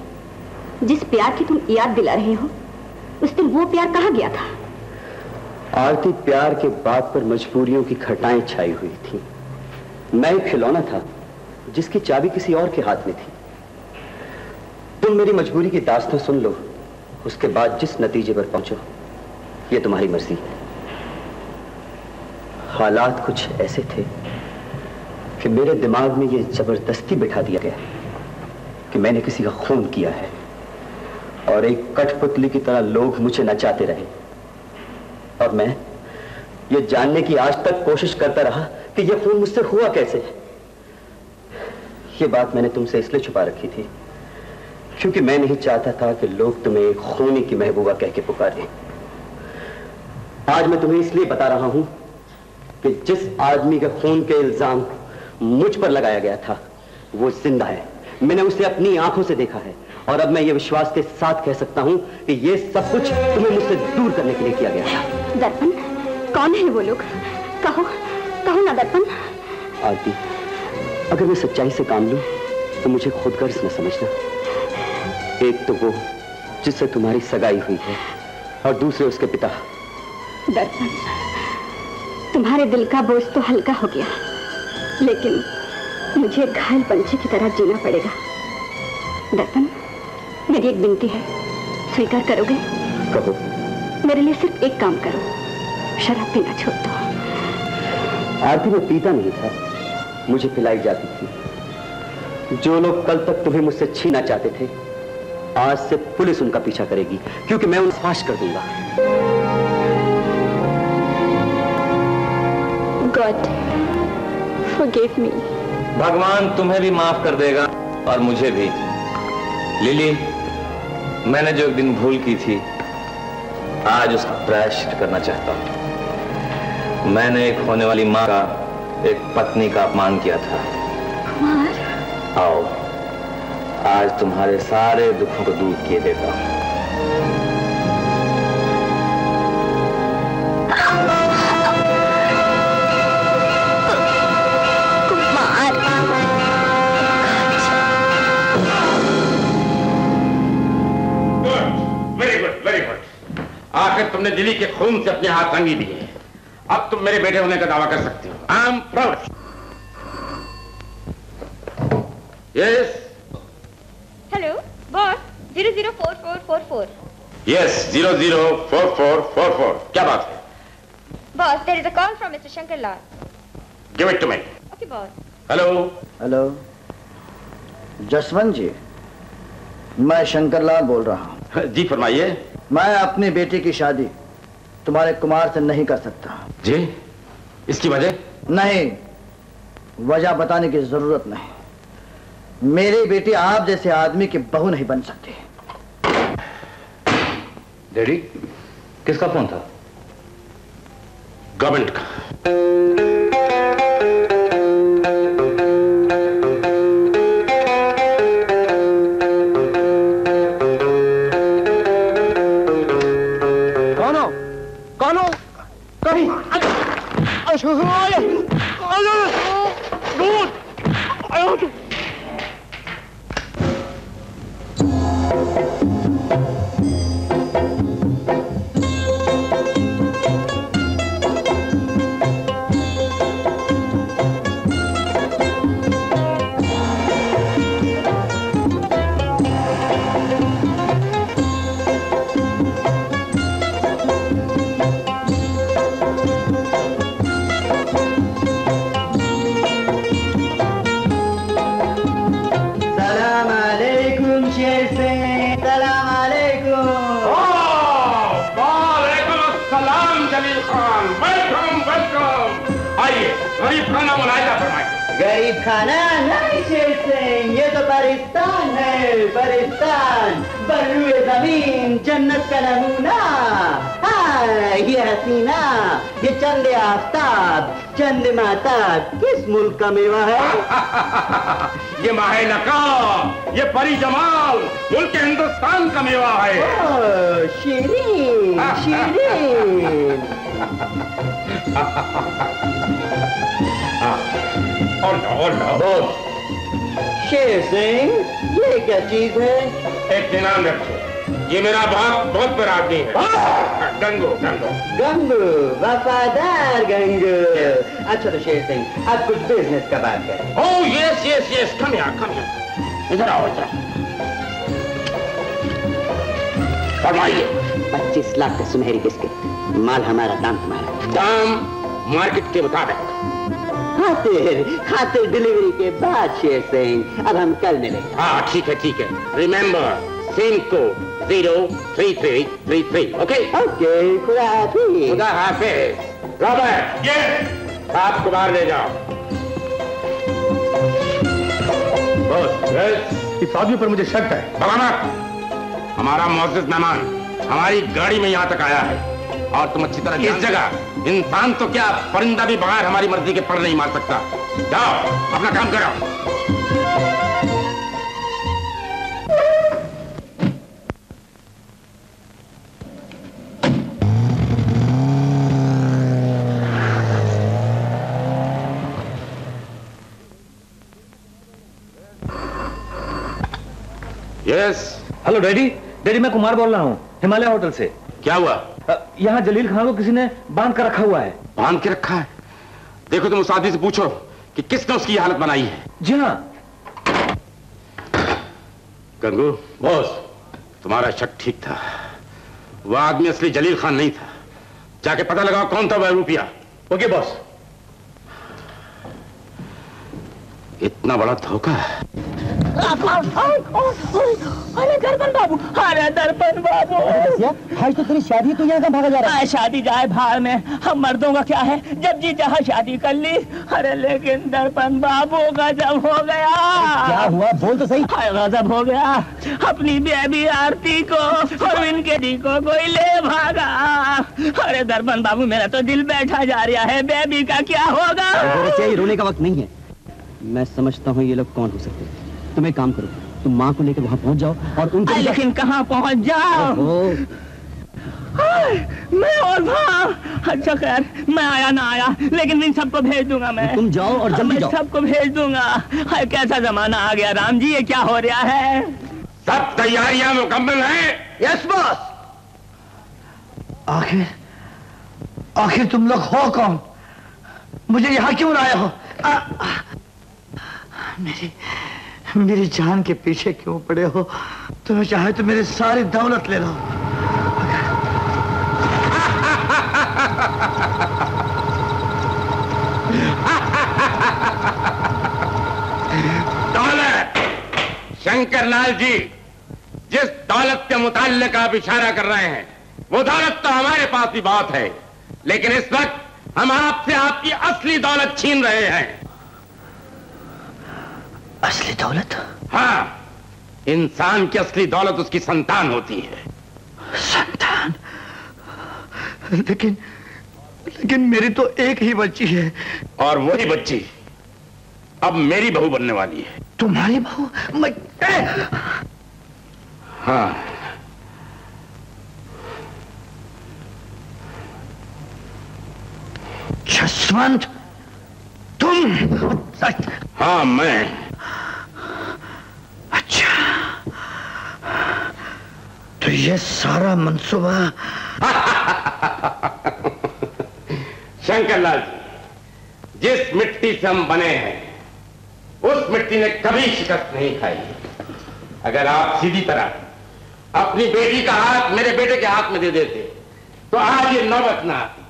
जिस प्यार की तुम याद दिला रहे हो उस दिन वो प्यार कहाँ गया था? आरती, प्यार के बात पर मजबूरियों की खटाएं छाई हुई थी। मैं एक खिलौना था जिसकी चाबी किसी और के हाथ में थी। तुम मेरी मजबूरी की दास्तां सुन लो, उसके बाद जिस नतीजे पर पहुंचो ये तुम्हारी मर्जी है। हालात कुछ ऐसे थे कि मेरे दिमाग में ये जबरदस्ती बिठा दिया गया कि मैंने किसी का खून किया है और एक कठपुतली की तरह लोग मुझे नचाते रहे। और मैं ये जानने की आज तक कोशिश करता रहा कि ये खून मुझसे हुआ कैसे। ये बात मैंने तुमसे इसलिए छुपा रखी थी क्योंकि मैं नहीं चाहता था कि लोग तुम्हें एक खूनी की महबूबा कह के पुकारें। आज मैं तुम्हें इसलिए बता रहा हूं कि जिस आदमी के खून के इल्जाम मुझ पर लगाया गया था वो जिंदा है। मैंने उसे अपनी आंखों से देखा है और अब मैं ये विश्वास के साथ कह सकता हूं कि ये सब कुछ तुम्हें मुझसे दूर करने के लिए किया गया था। दर्पण, कौन है वो लोग? कहो, कहो ना दर्पण। आरती, अगर मैं सच्चाई से काम लूं तो मुझे खुद गर्ज न समझना। एक तो वो जिससे तुम्हारी सगाई हुई है और दूसरे उसके पिता। दर्पण, तुम्हारे दिल का बोझ तो हल्का हो गया, लेकिन मुझे घायल पंछी की तरह जीना पड़ेगा। दर्पण, मेरी एक विनती है, स्वीकार करोगे? कहो। मेरे लिए सिर्फ एक काम करो, शराब पीना छोड़ दो। आरती में पीता नहीं था, मुझे पिलाई जाती थी। जो लोग कल तक तुम्हें मुझसे छीनना चाहते थे, आज से पुलिस उनका पीछा करेगी, क्योंकि मैं उन्हें फाश कर दूंगा। God, forgive me. भगवान तुम्हें भी माफ कर देगा और मुझे भी। लिली, मैंने जो एक दिन भूल की थी, आज उसका प्रायश्चित करना चाहता हूँ। मैंने एक होने वाली माँ का, एक पत्नी का अपमान किया था। कुमार, आओ, आज तुम्हारे सारे दुखों को दूर किए देता हूँ। तुमने दिल्ली के खून से अपने हाथ रंगी दिए। अब तुम मेरे बेटे होने का दावा कर सकती हो। I am proud. Yes. Hello boss, zero zero four four four four. Yes, zero zero four four four four. क्या बात है? Boss, there is a call from mister Shankar Lal. Give it to me. Okay boss. Hello hello Jaswant ji, मैं शंकर लाल बोल रहा हूँ। जी फरमाइए। मैं अपने बेटे की शादी तुम्हारे कुमार से नहीं कर सकता। जी, इसकी वजह? नहीं, वजह बताने की जरूरत नहीं। मेरे बेटे आप जैसे आदमी की बहू नहीं बन सकती। डैडी, किसका फोन था? गवर्नमेंट का। ये मेरा बाप बहुत बड़ा आदमी है। गंगू गंगू गंगू वफादार गंगू। अच्छा तो शेर सिंह, आप कुछ बिजनेस का बात करें। Oh yes yes yes, come यहाँ कम यहाँ, इधर आओ इधर। फरमाइए। पच्चीस लाख का सुनहरी बिस्किट, माल हमारा दाम तुम्हारा। दाम मार्केट के मुताबिक। खातिर खातिर डिलीवरी के बाद शेर सिंह, अब हम कल मिलेंगे। हाँ ठीक है ठीक है। रिमेम्बर को zero three three three three. Okay okay. खुदा हाफिज। खुदा हाफिज। रॉबर्ट, ये आप कुमार ले जाओ। बस इस आदमी पर मुझे शक है। भगाना, हमारा मौजूद मेहमान हमारी गाड़ी में यहाँ तक आया है और तुम अच्छी तरह इस जगह इंसान तो क्या परिंदा भी बगैर हमारी मर्जी के पर नहीं मार सकता। जाओ अपना काम करो। यस। हेलो डैडी, डैडी मैं कुमार बोल रहा हूँ, हिमालय होटल से। क्या हुआ? यहाँ जलील खान को किसी ने बांध कर रखा हुआ है। बांध के रखा है? देखो तुम उस आदमी से पूछो कि किसने उसकी हालत बनाई है। जी हाँ। गंगू बॉस, तुम्हारा शक ठीक था। वह आदमी असली जलील खान नहीं था। जाके पता लगाओ कौन था वह रूपिया। Okay boss. इतना बड़ा धोखा। अरे दर्पण बाबू, अरे दर्पण बाबू, भाई तो तेरी शादी तो यहाँ भागा जा रहा है। शादी जाए भाड़ में, हम मर्दों का क्या है, जब जी जहाँ शादी कर ली। अरे लेकिन दर्पण बाबू गजब हो गया। क्या हुआ बोल तो सही। गजब हो गया, अपनी बेबी आरती को और इनके डी को कोई ले भागा। अरे दर्पण बाबू मेरा तो दिल बैठा जा रहा है, बेबी का क्या होगा। रोने का वक्त नहीं है, मैं समझता हूँ ये लोग कौन हो सकते हैं। तुम एक काम करो, तुम माँ को लेकर वहाँ पहुँच जाओ और उनको। लेकिन कहाँ पहुँच जाओ मैं और वहाँ। अच्छा खैर मैं आया ना आया, लेकिन इन सबको भेज दूंगा मैं। तुम जाओ और जल्दी जाओ। सबको भेज दूंगा। कैसा जमाना आ गया राम जी, ये क्या हो रहा है। सब तैयारियां मुकम्मल हैं। Yes boss. आखिर आखिर तुम लोग हो कौन, मुझे यहाँ क्यों लाया हो। आ, आ, मेरी मेरी जान के पीछे क्यों पड़े हो। तुम्हें चाहे तो मेरी सारी दौलत ले लो। दौलत शंकर लाल जी जिस दौलत के मुताल्लिक आप इशारा कर रहे हैं वो दौलत तो हमारे पास ही बात है, लेकिन इस वक्त हम आपसे आपकी असली दौलत छीन रहे हैं। असली दौलत? हाँ, इंसान की असली दौलत उसकी संतान होती है। संतान? लेकिन लेकिन मेरी तो एक ही बच्ची है। और वही बच्ची अब मेरी बहू बनने वाली है। तुम्हारी बहू? मैं... हाँ जसवंत, तुम? हाँ मैं। अच्छा तो ये सारा मंसूबा। शंकर लाल जी जिस मिट्टी से हम बने हैं उस मिट्टी ने कभी शिकस्त नहीं खाई। अगर आप सीधी तरह अपनी बेटी का हाथ मेरे बेटे के हाथ में दे देते तो आज ये नौबत ना आती।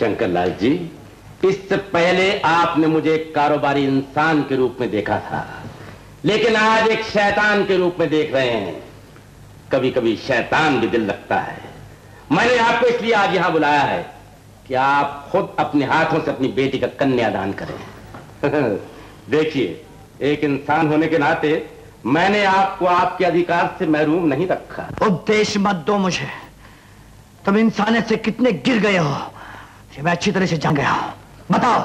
शंकर लाल जी इससे पहले आपने मुझे एक कारोबारी इंसान के रूप में देखा था, लेकिन आज एक शैतान के रूप में देख रहे हैं। कभी कभी शैतान भी दिल लगता है। मैंने आपको इसलिए आज यहां बुलाया है कि आप खुद अपने हाथों से अपनी बेटी का कन्यादान करें। देखिए एक इंसान होने के नाते मैंने आपको आपके अधिकार से महरूम नहीं रखा। उपदेश मत दो मुझे, तुम इंसानियत से कितने गिर गए हो ये मैं अच्छी तरह से जान गया हूं। बताओ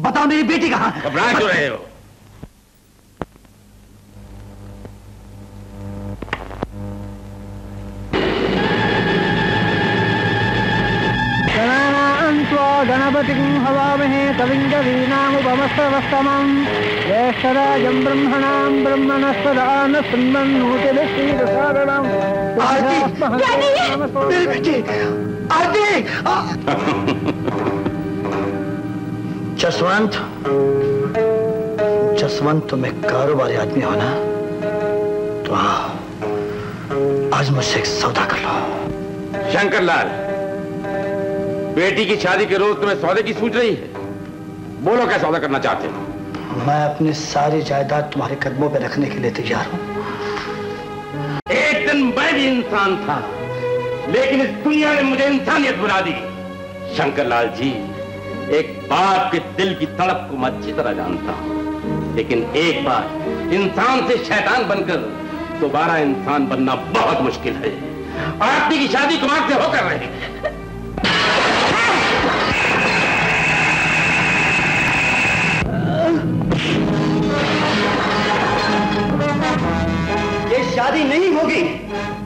बताओ मेरी बेटी कहां है। घबरा क्यों रहे हो। गणपति हवामहे कविंगवीनामुपमस्तवस्तम ज्येष्ठराजं ब्रह्मणां ब्रह्मणस्पदान सुन्वन्नोतिलश्रीरसारणम्। आरती! आरती! जसवंत, जसवंत तुम एक कारोबारी आदमी हो ना, तो आज मुझसे एक सौदा कर लो। शंकर लाल बेटी की शादी के रोज तुम्हें सौदे की सोच रही है, बोलो क्या सौदा करना चाहते हो। मैं अपनी सारी जायदाद तुम्हारे कदमों पे रखने के लिए तैयार हूँ। एक दिन मैं भी इंसान था, लेकिन इस दुनिया ने मुझे इंसानियत बुला दी। शंकर लाल जी एक बाप के दिल की तड़प को मैं अच्छी तरह जानता हूँ, लेकिन एक बार इंसान से शैतान बनकर दोबारा इंसान बनना बहुत मुश्किल है। आरती की शादी कुमार से होकर रही। ये शादी नहीं होगी।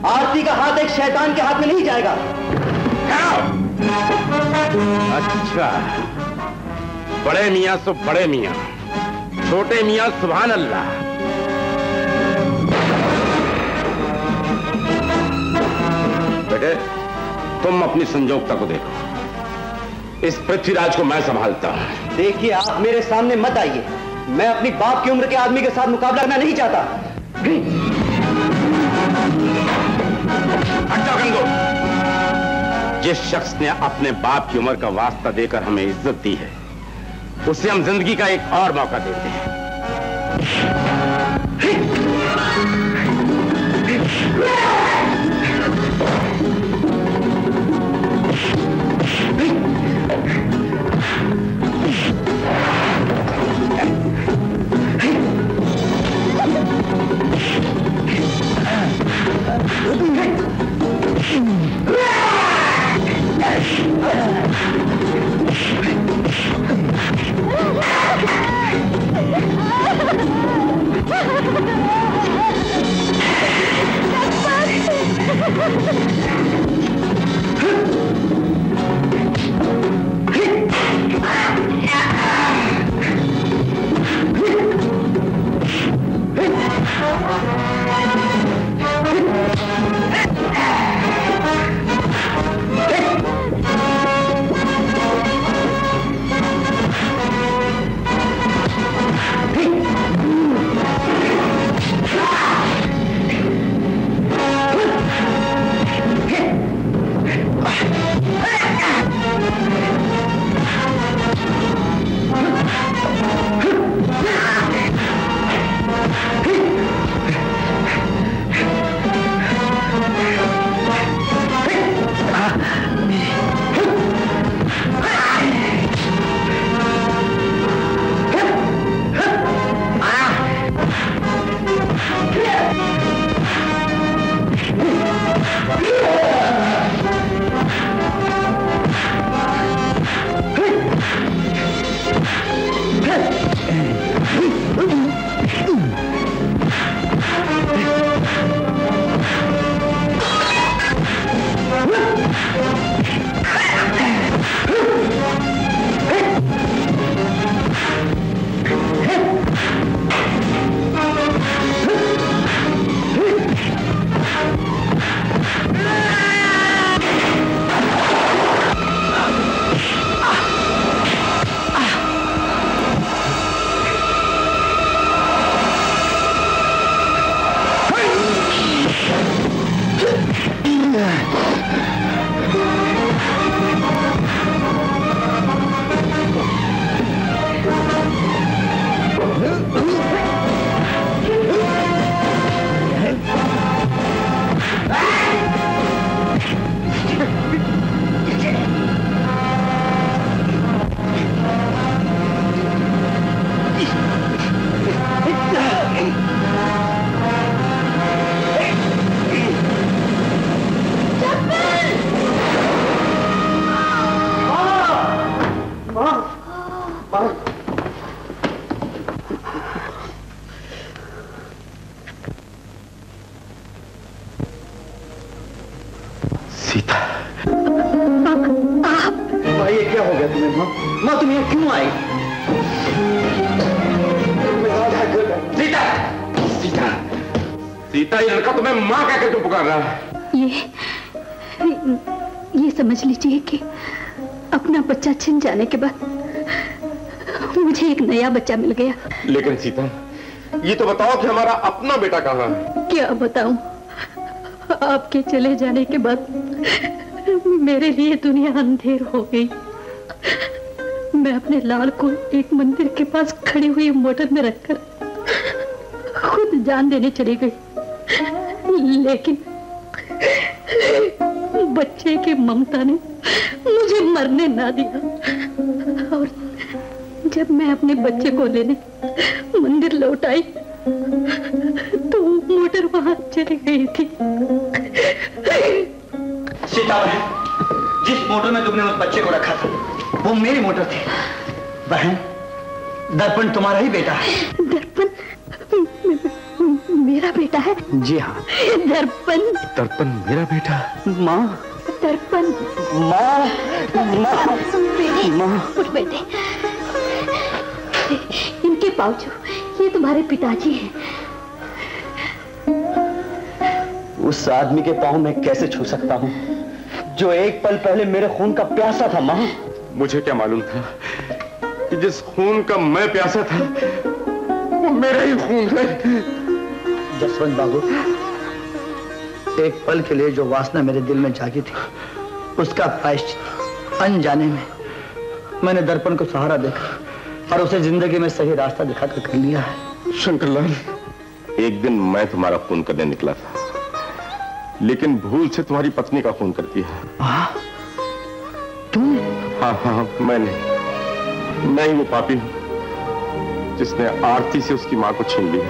आरती का हाथ एक शैतान के हाथ में नहीं जाएगा। अच्छा बड़े मियाँ सो बड़े मियाँ, छोटे मियाँ सुभान अल्लाह। बेटे तुम अपनी संजोगता को देखो, इस पृथ्वीराज को मैं संभालता हूँ। देखिए आप मेरे सामने मत आइए, मैं अपनी बाप की उम्र के आदमी के साथ मुकाबला करना नहीं चाहता। हट जाओ गंगू। जिस शख्स ने अपने बाप की उम्र का वास्ता देकर हमें इज्जत दी है उसे हम जिंदगी का एक और मौका देते हैं। जाने के बाद मुझे एक नया बच्चा मिल गया। लेकिन सीता, ये तो बताओ कि हमारा अपना बेटा कहाँ है? क्या बताऊं? आपके चले जाने के बाद मेरे लिए दुनिया अंधेर हो गई। मैं अपने लाल को एक मंदिर के पास खड़ी हुई मोटर में रखकर खुद जान देने चली गई, लेकिन बच्चे की ममता ने मुझे मरने ना दिया। और जब मैं अपने बच्चे को लेने मंदिर लौट आई तो मोटर वहां चली गई थी। सीता, जिस मोटर में तुमने उस बच्चे को रखा था वो मेरी मोटर थी। बहन, दर्पण तुम्हारा ही बेटा है। दर्पण मेरा बेटा है? जी हाँ, दर्पण दर्पण मेरा बेटा। माँ, दर्पण माँ, माँ, माँ, उठ बेटे। इनके पाउचू, ये तुम्हारे पिताजी हैं। उस आदमी के पाँव में कैसे छू सकता हूँ जो एक पल पहले मेरे खून का प्यासा था। माँ, मुझे क्या मालूम था कि जिस खून का मैं प्यासा था वो मेरा ही खून है। जसवंत बाबू, एक पल के लिए जो वासना मेरे दिल में जागी थी उसका प्रायश्चित अनजाने में मैंने दर्पण को सहारा देखा। और उसे जिंदगी में सही रास्ता दिखाकर कर लिया है। शंकर लाल, एक दिन मैं तुम्हारा फोन करने निकला था, लेकिन भूल से तुम्हारी पत्नी का फोन कर दिया। तुम? हाँ हाँ, मैंने मैं ही वो पापी हूँ जिसने आरती से उसकी माँ को छीन लिया।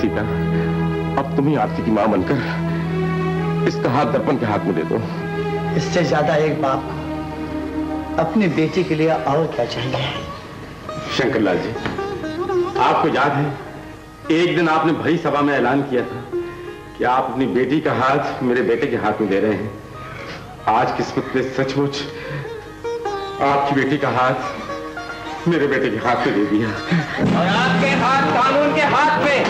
सीता, अब तुम ही आरती की माँ बनकर इसका हाथ दर्पण के हाथ में दे दो। इससे ज्यादा एक बाप अपने बेटे के लिए और क्या चाहिए? शंकर लाल जी, आपको याद है एक दिन आपने भरी सभा में ऐलान किया था कि आप अपनी बेटी का हाथ मेरे बेटे के हाथ में दे रहे हैं। आज किस्मत ने सचमुच आपकी बेटी का हाथ मेरे बेटे के हाथ में दे दिया। और आपके हाथ कानून के हाथ में।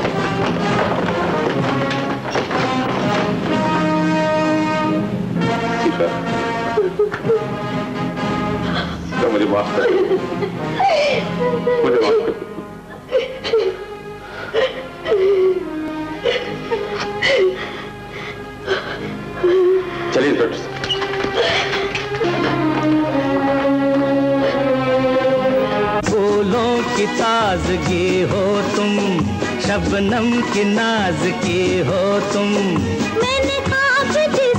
सीता, मुझे माफ कर दो, मुझे माफ कर दो। चलिए डॉक्टर साहब। फूलों की ताजगी हो तुम, शबनम की नाजगी हो तुम। मैंने